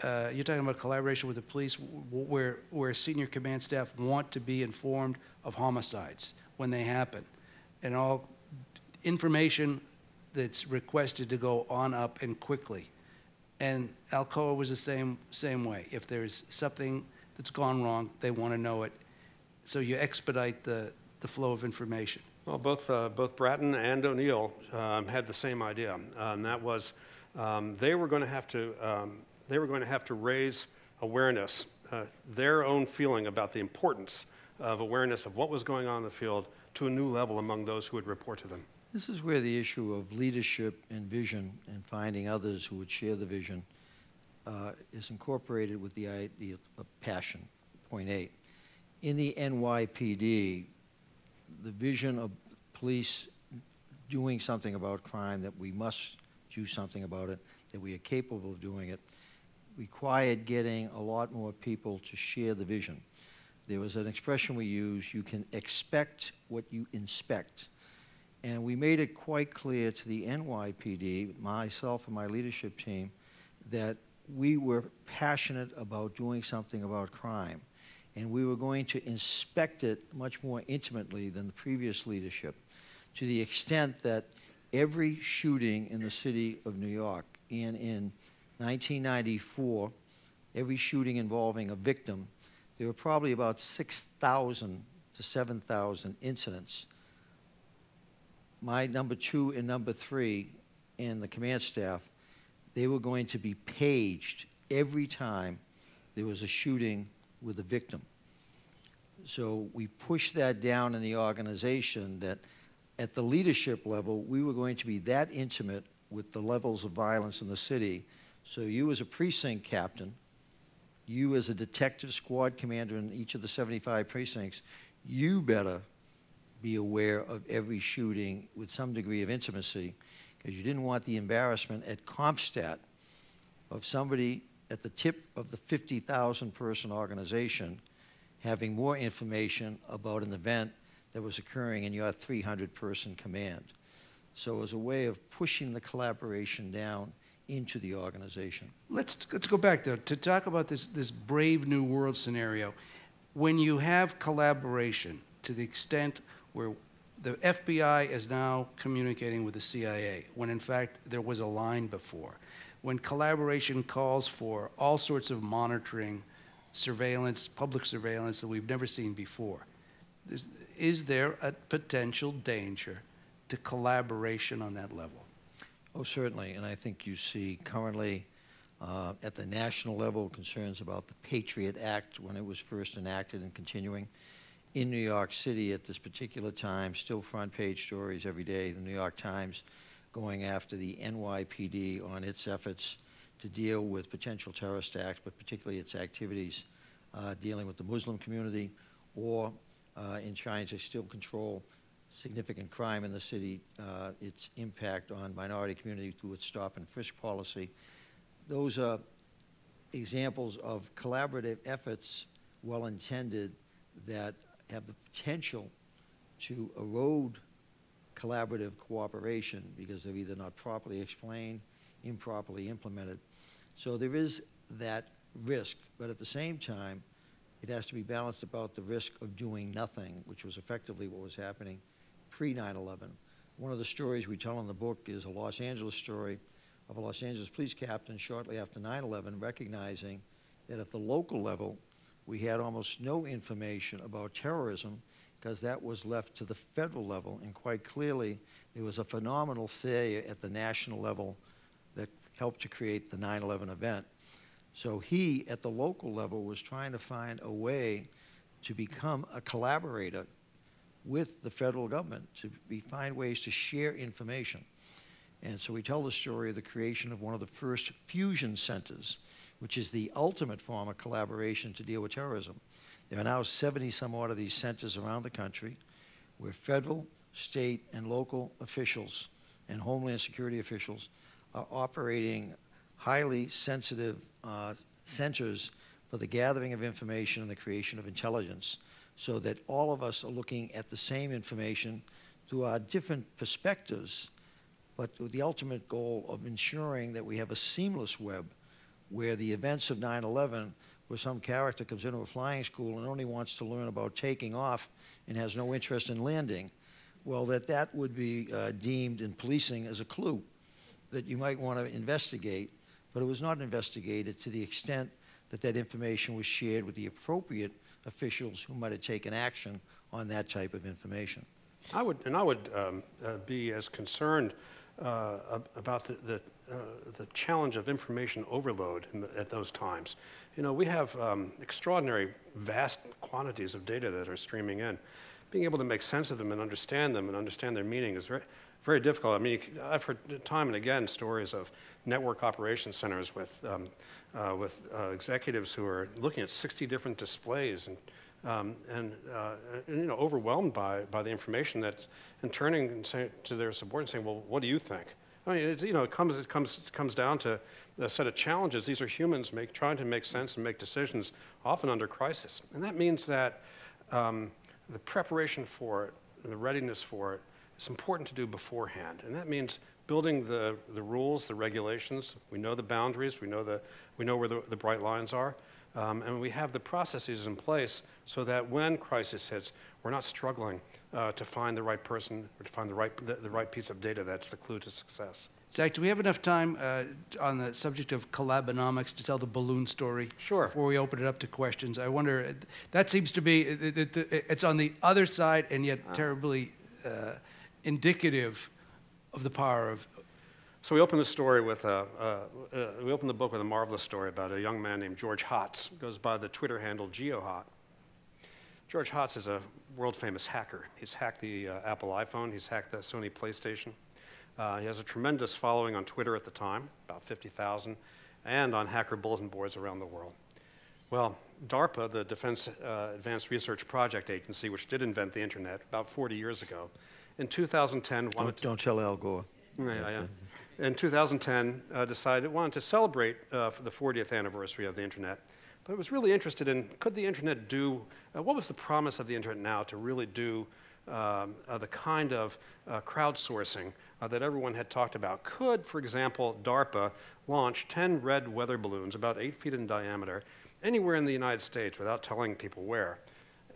Uh, you're talking about collaboration with the police where, where senior command staff want to be informed of homicides when they happen. And all information that's requested to go on up and quickly. And Alcoa was the same, same way. If there's something that's gone wrong, they want to know it. So you expedite the, the flow of information. Well, both, uh, both Bratton and O'Neill um, had the same idea. Um, and that was um, they were going to have to... Um, they were going to have to raise awareness, uh, their own feeling about the importance of awareness of what was going on in the field to a new level among those who would report to them. This is where the issue of leadership and vision and finding others who would share the vision uh, is incorporated with the idea of passion, point eight. In the N Y P D, the vision of police doing something about crime, that we must do something about it, that we are capable of doing it, required getting a lot more people to share the vision. There was an expression we use, you can expect what you inspect. And we made it quite clear to the N Y P D, myself and my leadership team, that we were passionate about doing something about crime. And we were going to inspect it much more intimately than the previous leadership, to the extent that every shooting in the city of New York and in nineteen ninety-four, every shooting involving a victim, there were probably about six thousand to seven thousand incidents. My number two and number three in the command staff, they were going to be paged every time there was a shooting with a victim. So we pushed that down in the organization that at the leadership level, we were going to be that intimate with the levels of violence in the city. So you as a precinct captain, you as a detective squad commander in each of the seventy-five precincts, you better be aware of every shooting with some degree of intimacy, because you didn't want the embarrassment at CompStat of somebody at the tip of the fifty thousand person organization having more information about an event that was occurring in your three hundred person command. So as a way of pushing the collaboration down into the organization. Let's, let's go back there to talk about this, this brave new world scenario. When you have collaboration to the extent where the F B I is now communicating with the C I A, when in fact there was a line before, when collaboration calls for all sorts of monitoring, surveillance, public surveillance that we've never seen before, is there a potential danger to collaboration on that level? Oh, certainly, and I think you see currently uh, at the national level concerns about the Patriot Act when it was first enacted and continuing. In New York City at this particular time, still front page stories every day, the New York Times going after the N Y P D on its efforts to deal with potential terrorist acts, but particularly its activities uh, dealing with the Muslim community or uh, in trying to still control significant crime in the city, uh, its impact on minority community through its stop and frisk policy. Those are examples of collaborative efforts, well-intended, that have the potential to erode collaborative cooperation because they're either not properly explained, improperly implemented. So there is that risk, but at the same time, it has to be balanced about the risk of doing nothing, which was effectively what was happening pre nine eleven. One of the stories we tell in the book is a Los Angeles story of a Los Angeles police captain shortly after nine eleven recognizing that at the local level, we had almost no information about terrorism because that was left to the federal level, and quite clearly, there was a phenomenal failure at the national level that helped to create the nine eleven event. So he, at the local level, was trying to find a way to become a collaborator with the federal government, to be, find ways to share information. And so we tell the story of the creation of one of the first fusion centers, which is the ultimate form of collaboration to deal with terrorism. There are now seventy some odd of these centers around the country where federal, state, and local officials and Homeland Security officials are operating highly sensitive uh, centers for the gathering of information and the creation of intelligence so that all of us are looking at the same information through our different perspectives, but with the ultimate goal of ensuring that we have a seamless web where the events of nine eleven, where some character comes into a flying school and only wants to learn about taking off and has no interest in landing, well, that that would be uh, deemed in policing as a clue that you might want to investigate, but it was not investigated to the extent that that information was shared with the appropriate officials who might have taken action on that type of information. I would, and I would um, uh, be as concerned uh, about the, the Uh, the challenge of information overload in the, at those times. You know, we have um, extraordinary, vast quantities of data that are streaming in. Being able to make sense of them and understand them and understand their meaning is very, very difficult. I mean, you, I've heard time and again stories of network operations centers with, um, uh, with uh, executives who are looking at sixty different displays and Um, and, uh, and you know, overwhelmed by, by the information that, and turning and say, to their subordinates saying, well, what do you think? I mean, it's, you know, it comes, it comes, it comes down to a set of challenges. These are humans make, trying to make sense and make decisions, often under crisis. And that means that um, the preparation for it, the readiness for it, is important to do beforehand. And that means building the, the rules, the regulations. We know the boundaries. We know, the, we know where the, the bright lines are. Um, and we have the processes in place so that when crisis hits, we're not struggling uh, to find the right person or to find the right, the, the right piece of data that's the clue to success. Zach, do we have enough time uh, on the subject of collabonomics to tell the balloon story? Sure. Before we open it up to questions, I wonder, that seems to be, it, it, it, it's on the other side and yet terribly uh, indicative of the power of. So we open the story with a, uh, uh, we open the book with a marvelous story about a young man named George Hotz. Goes by the Twitter handle GeoHot. George Hotz is a world-famous hacker. He's hacked the uh, Apple iPhone. He's hacked the Sony PlayStation. Uh, he has a tremendous following on Twitter at the time, about fifty thousand, and on hacker bulletin boards around the world. Well, DARPA, the Defense uh, Advanced Research Project Agency, which did invent the internet about forty years ago, in two thousand ten wanted to... Don't tell Al Gore. Yeah, yeah. In two thousand ten, uh, decided it wanted to celebrate uh, for the fortieth anniversary of the internet, but it was really interested in could the internet do, uh, what was the promise of the internet now to really do um, uh, the kind of uh, crowdsourcing uh, that everyone had talked about? Could, for example, DARPA launch ten red weather balloons about eight feet in diameter anywhere in the United States without telling people where,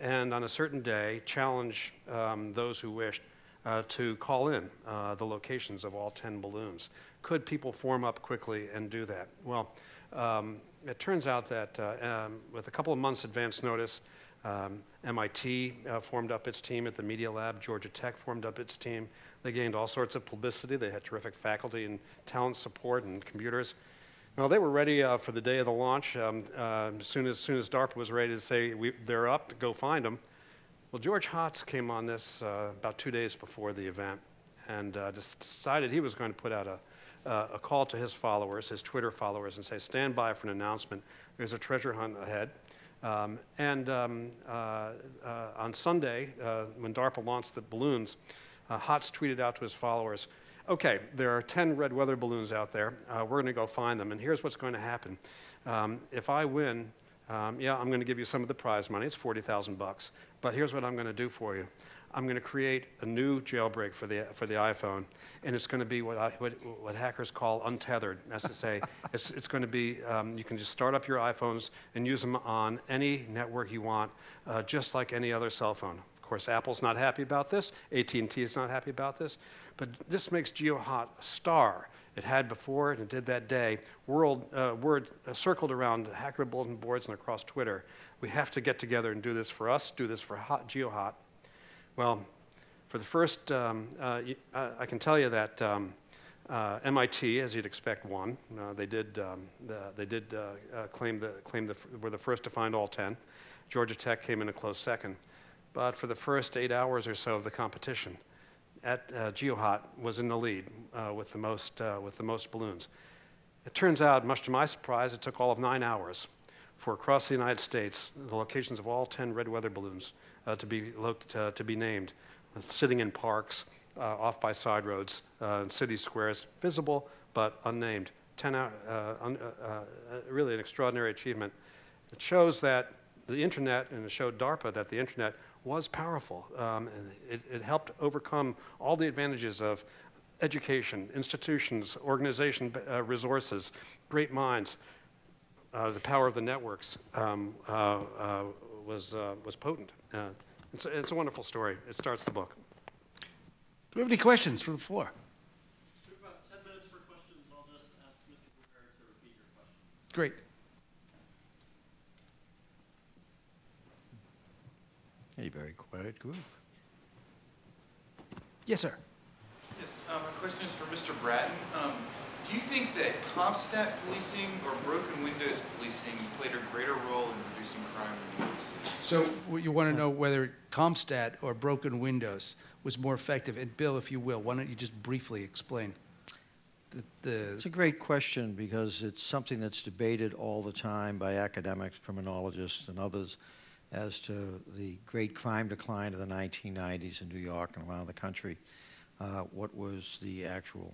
and on a certain day challenge um, those who wished Uh, to call in uh, the locations of all ten balloons. Could people form up quickly and do that? Well, um, it turns out that uh, um, with a couple of months advance notice, um, M I T uh, formed up its team at the Media Lab. Georgia Tech formed up its team. They gained all sorts of publicity. They had terrific faculty and talent support and computers. Now, they were ready uh, for the day of the launch. Um, uh, as soon as, soon as DARPA was ready to say, we, they're up, go find them. Well, George Hotz came on this uh, about two days before the event and uh, just decided he was going to put out a, uh, a call to his followers, his Twitter followers, and say, stand by for an announcement. There's a treasure hunt ahead. Um, and um, uh, uh, on Sunday, uh, when DARPA launched the balloons, uh, Hotz tweeted out to his followers, okay, there are ten red weather balloons out there. Uh, we're going to go find them, and here's what's going to happen. Um, if I win, Um, yeah, I'm going to give you some of the prize money. It's forty thousand bucks. But here's what I'm going to do for you. I'm going to create a new jailbreak for the for the iPhone, and it's going to be what I, what, what hackers call untethered. That's to say, it's it's going to be um, you can just start up your iPhones and use them on any network you want, uh, just like any other cell phone. Of course, Apple's not happy about this. A T and T is not happy about this. But this makes GeoHot a star. It had before, and it did that day. World uh, word uh, circled around hacker bulletin boards and across Twitter. We have to get together and do this for us. Do this for hot GeoHot. Well, for the first, um, uh, I can tell you that um, uh, M I T, as you'd expect, won. Uh, they did. Um, the, they did uh, uh, claim the claim the were the first to find all ten. Georgia Tech came in a close second, but for the first eight hours or so of the competition, at uh, GeoHot was in the lead uh, with the most uh, with the most balloons. It turns out, much to my surprise, it took all of nine hours for across the United States the locations of all ten red weather balloons Uh, to be looked uh, to be named, sitting in parks, uh, off by side roads, uh, in city squares, visible but unnamed. Ten hour, uh, un, uh, uh, really an extraordinary achievement. It shows that the internet, and it showed DARPA that the internet was powerful. Um, and it, it helped overcome all the advantages of education, institutions, organization uh, resources, great minds. Uh, the power of the networks um, uh, uh, was uh, was potent. Uh, it's, it's a wonderful story. It starts the book. Do we have any questions from the floor? We have about ten minutes for questions. I'll just ask Mister Boeri to repeat your questions. Great. A very quiet group. Yes, sir. Yes, um, my question is for Mister Bratton. Um, do you think that CompStat policing or broken windows policing played a greater role in reducing crime in New York City? So you want to know whether CompStat or broken windows was more effective. And Bill, if you will, why don't you just briefly explain? The, the it's a great question because it's something that's debated all the time by academics, criminologists, and others as to the great crime decline of the nineteen nineties in New York and around the country. Uh, what was the actual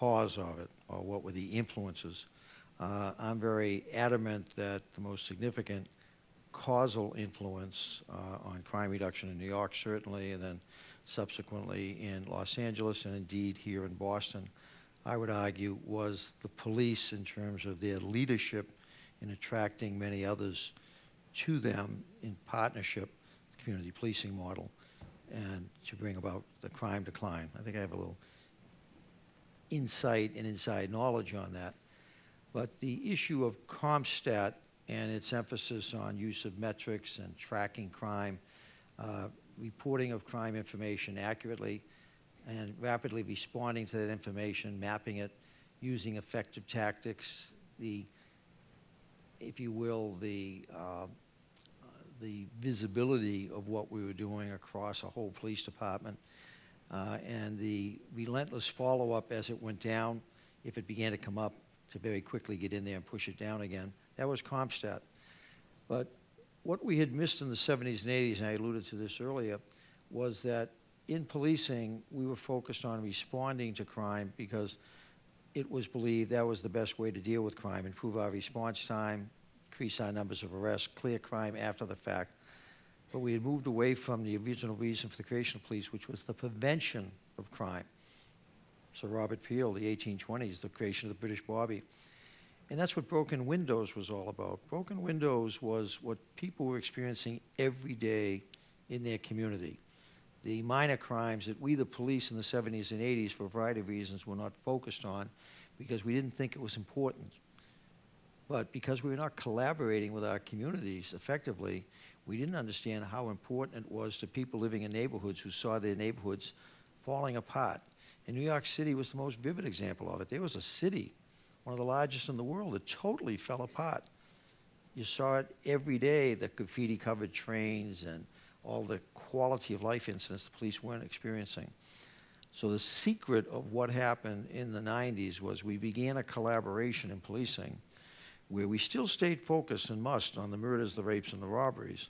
cause of it, or what were the influences? Uh, I'm very adamant that the most significant causal influence uh, on crime reduction in New York, certainly, and then subsequently in Los Angeles, and indeed here in Boston, I would argue, was the police in terms of their leadership in attracting many others to them in partnership, the community policing model, and to bring about the crime decline. I think I have a little insight and inside knowledge on that. But the issue of CompStat and its emphasis on use of metrics and tracking crime, uh, reporting of crime information accurately, and rapidly responding to that information, mapping it, using effective tactics, the, if you will, the, uh, the visibility of what we were doing across a whole police department, Uh, and the relentless follow-up as it went down, if it began to come up, to very quickly get in there and push it down again. That was CompStat. But what we had missed in the seventies and eighties, and I alluded to this earlier, was that in policing, we were focused on responding to crime because it was believed that was the best way to deal with crime, improve our response time, increase our numbers of arrests, clear crime after the fact. But we had moved away from the original reason for the creation of police, which was the prevention of crime. Sir Robert Peel, the eighteen twenties, the creation of the British Bobby. And that's what Broken Windows was all about. Broken Windows was what people were experiencing every day in their community. The minor crimes that we, the police, in the seventies and eighties, for a variety of reasons, were not focused on because we didn't think it was important. But because we were not collaborating with our communities effectively, we didn't understand how important it was to people living in neighborhoods who saw their neighborhoods falling apart. And New York City was the most vivid example of it. There was a city, one of the largest in the world, that totally fell apart. You saw it every day, the graffiti-covered trains and all the quality of life incidents the police weren't experiencing. So the secret of what happened in the nineties was we began a collaboration in policing, where we still stayed focused and must on the murders, the rapes, and the robberies.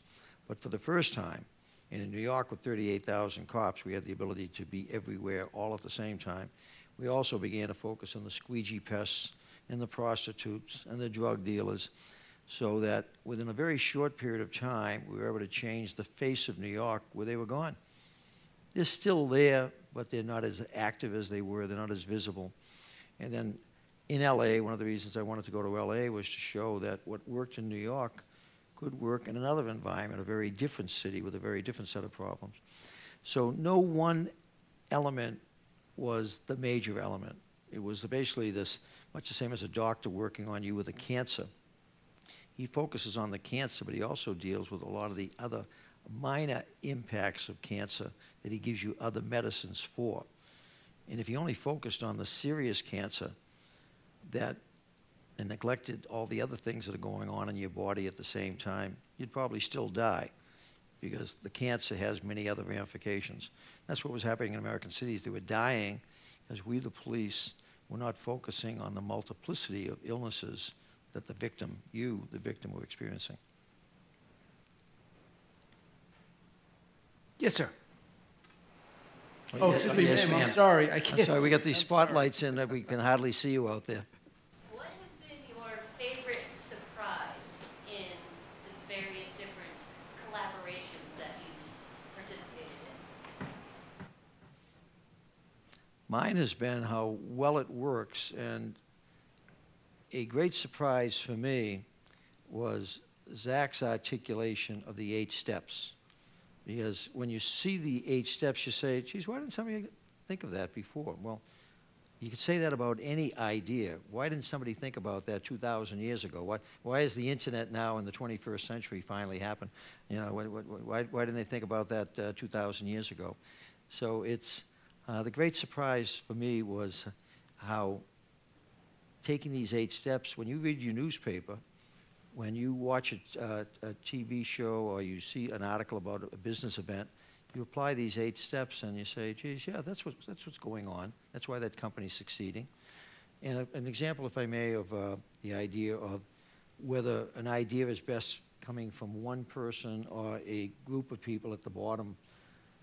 But for the first time, and in New York with thirty-eight thousand cops, we had the ability to be everywhere all at the same time. We also began to focus on the squeegee pests and the prostitutes and the drug dealers, so that within a very short period of time, we were able to change the face of New York where they were gone. They're still there, but they're not as active as they were. They're not as visible. And then in L A, one of the reasons I wanted to go to L A was to show that what worked in New York could work in another environment, a very different city with a very different set of problems. So no one element was the major element. It was basically this, much the same as a doctor working on you with a cancer. He focuses on the cancer, but he also deals with a lot of the other minor impacts of cancer that he gives you other medicines for. And if he only focused on the serious cancer that and neglected all the other things that are going on in your body at the same time, you'd probably still die, because the cancer has many other ramifications. That's what was happening in American cities. They were dying because we, the police, were not focusing on the multiplicity of illnesses that the victim, you, the victim, were experiencing. Yes, sir. Oh, oh yes, just oh, yes, name. I'm sorry. I can't. I'm sorry, we got these I'm spotlights sorry. in that we can hardly see you out there. What has been your favorite surprise in the various different collaborations that you've participated in? Mine has been how well it works, and a great surprise for me was Zach's articulation of the eight steps. Because when you see the eight steps, you say, geez, why didn't somebody think of that before? Well, you could say that about any idea. Why didn't somebody think about that two thousand years ago? Why, why is the internet now in the twenty-first century finally happen? You know, why, why, why didn't they think about that uh, two thousand years ago? So it's, uh, the great surprise for me was how taking these eight steps, when you read your newspaper, when you watch a, uh, a T V show or you see an article about a business event, you apply these eight steps and you say, geez, yeah, that's, what, that's what's going on. That's why that company's succeeding. And a, an example, if I may, of uh, the idea of whether an idea is best coming from one person or a group of people at the bottom.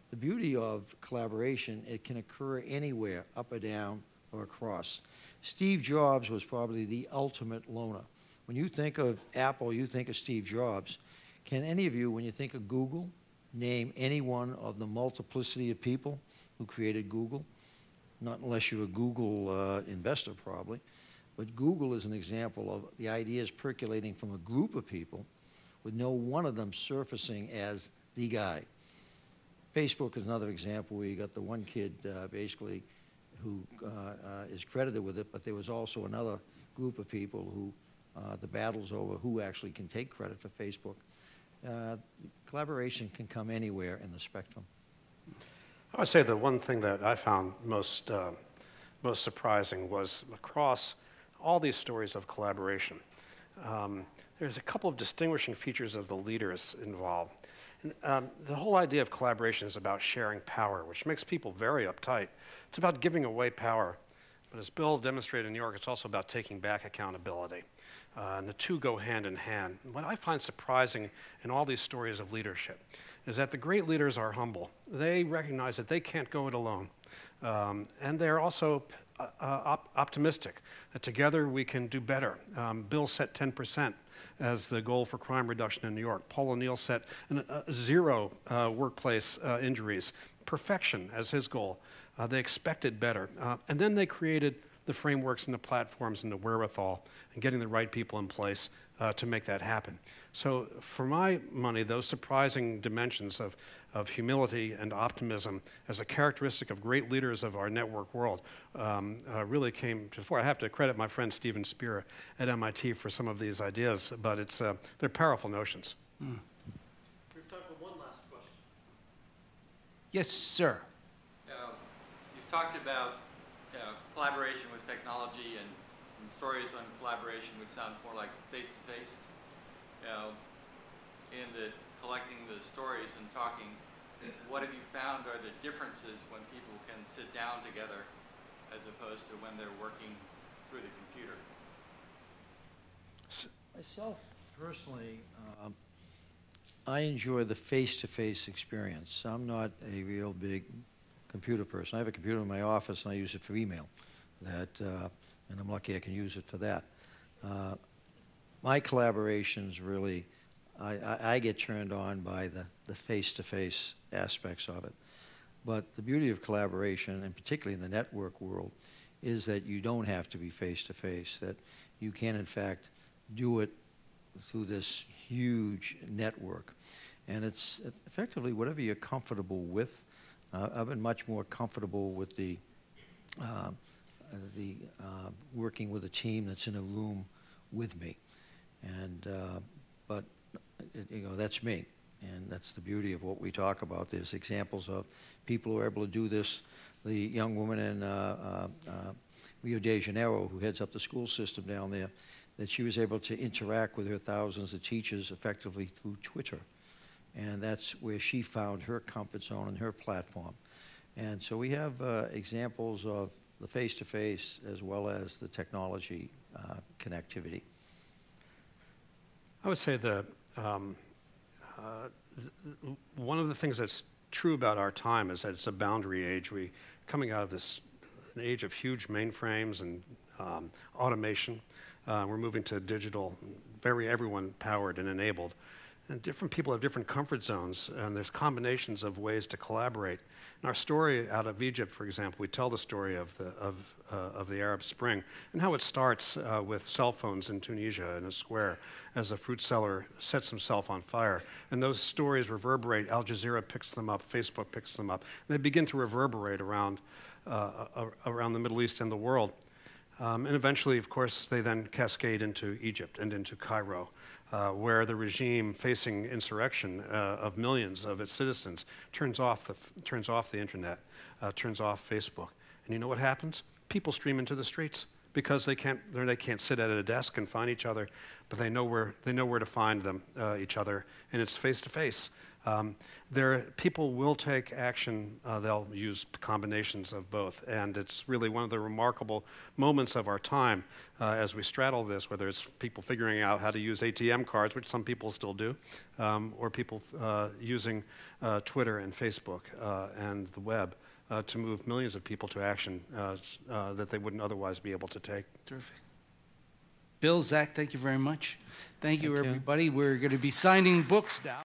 The beauty of collaboration, it can occur anywhere, up or down or across. Steve Jobs was probably the ultimate loner. When you think of Apple, you think of Steve Jobs. Can any of you, when you think of Google, name any one of the multiplicity of people who created Google? Not unless you're a Google uh, investor, probably. But Google is an example of the ideas percolating from a group of people with no one of them surfacing as the guy. Facebook is another example where you got the one kid uh, basically who uh, uh, is credited with it, but there was also another group of people who Uh, the battle's over who actually can take credit for Facebook. Uh, collaboration can come anywhere in the spectrum. I would say the one thing that I found most, uh, most surprising was across all these stories of collaboration, um, there's a couple of distinguishing features of the leaders involved. And, um, the whole idea of collaboration is about sharing power, which makes people very uptight. It's about giving away power. But as Bill demonstrated in New York, it's also about taking back accountability. Uh, and the two go hand in hand. What I find surprising in all these stories of leadership is that the great leaders are humble. They recognize that they can't go it alone. Um, and they're also uh, op optimistic that together we can do better. Um, Bill set ten percent as the goal for crime reduction in New York. Paul O'Neill set an, uh, zero uh, workplace uh, injuries. Perfection as his goal. Uh, they expected better. Uh, and then they created the frameworks and the platforms and the wherewithal and getting the right people in place uh, to make that happen. So for my money, those surprising dimensions of, of humility and optimism as a characteristic of great leaders of our network world um, uh, really came to the fore. I have to credit my friend Steven Spear at M I T for some of these ideas, but it's, uh, they're powerful notions. Mm. We have time for one last question. Yes, sir. Uh, you've talked about Uh, collaboration with technology and some stories on collaboration, which sounds more like face-to-face. Uh, in the collecting the stories and talking, what have you found are the differences when people can sit down together as opposed to when they're working through the computer? Myself, personally, um, I enjoy the face-to-face experience. I'm not a real big computer person. I have a computer in my office and I use it for email. That, uh, and I'm lucky I can use it for that. Uh, my collaborations really, I, I, I get turned on by the, the face-to-face aspects of it. But the beauty of collaboration, and particularly in the network world, is that you don't have to be face-to-face, that you can, in fact, do it through this huge network. And it's effectively whatever you're comfortable with. Uh, I've been much more comfortable with the, uh, the uh, working with a team that's in a room with me. And, uh, but, you know, that's me. And that's the beauty of what we talk about. There's examples of people who are able to do this. The young woman in uh, uh, uh, Rio de Janeiro, who heads up the school system down there, that she was able to interact with her thousands of teachers effectively through Twitter. And that's where she found her comfort zone and her platform. And so we have uh, examples of the face-to-face as well as the technology uh, connectivity. I would say the um Uh, one of the things that's true about our time is that it's a boundary age. We coming out of this an age of huge mainframes and um, automation. Uh, we're moving to digital, very everyone powered and enabled. And different people have different comfort zones, and there's combinations of ways to collaborate. In our story out of Egypt, for example, we tell the story of the, of, uh, of the Arab Spring and how it starts uh, with cell phones in Tunisia in a square as a fruit seller sets himself on fire. And those stories reverberate. Al Jazeera picks them up. Facebook picks them up. And they begin to reverberate around, uh, uh, around the Middle East and the world. Um, and eventually, of course, they then cascade into Egypt and into Cairo, uh, where the regime facing insurrection uh, of millions of its citizens turns off the, f turns off the internet, uh, turns off Facebook. And you know what happens? People stream into the streets because they can't, they can't sit at a desk and find each other, but they know where, they know where to find them, uh, each other, and it's face-to-face. Um, there, people will take action. Uh, they'll use combinations of both, and it's really one of the remarkable moments of our time uh, as we straddle this. Whether it's people figuring out how to use A T M cards, which some people still do, um, or people uh, using uh, Twitter and Facebook uh, and the web uh, to move millions of people to action uh, uh, that they wouldn't otherwise be able to take. Terrific. Bill, Zach, thank you very much. Thank, thank you, everybody. You. We're going to be signing books now.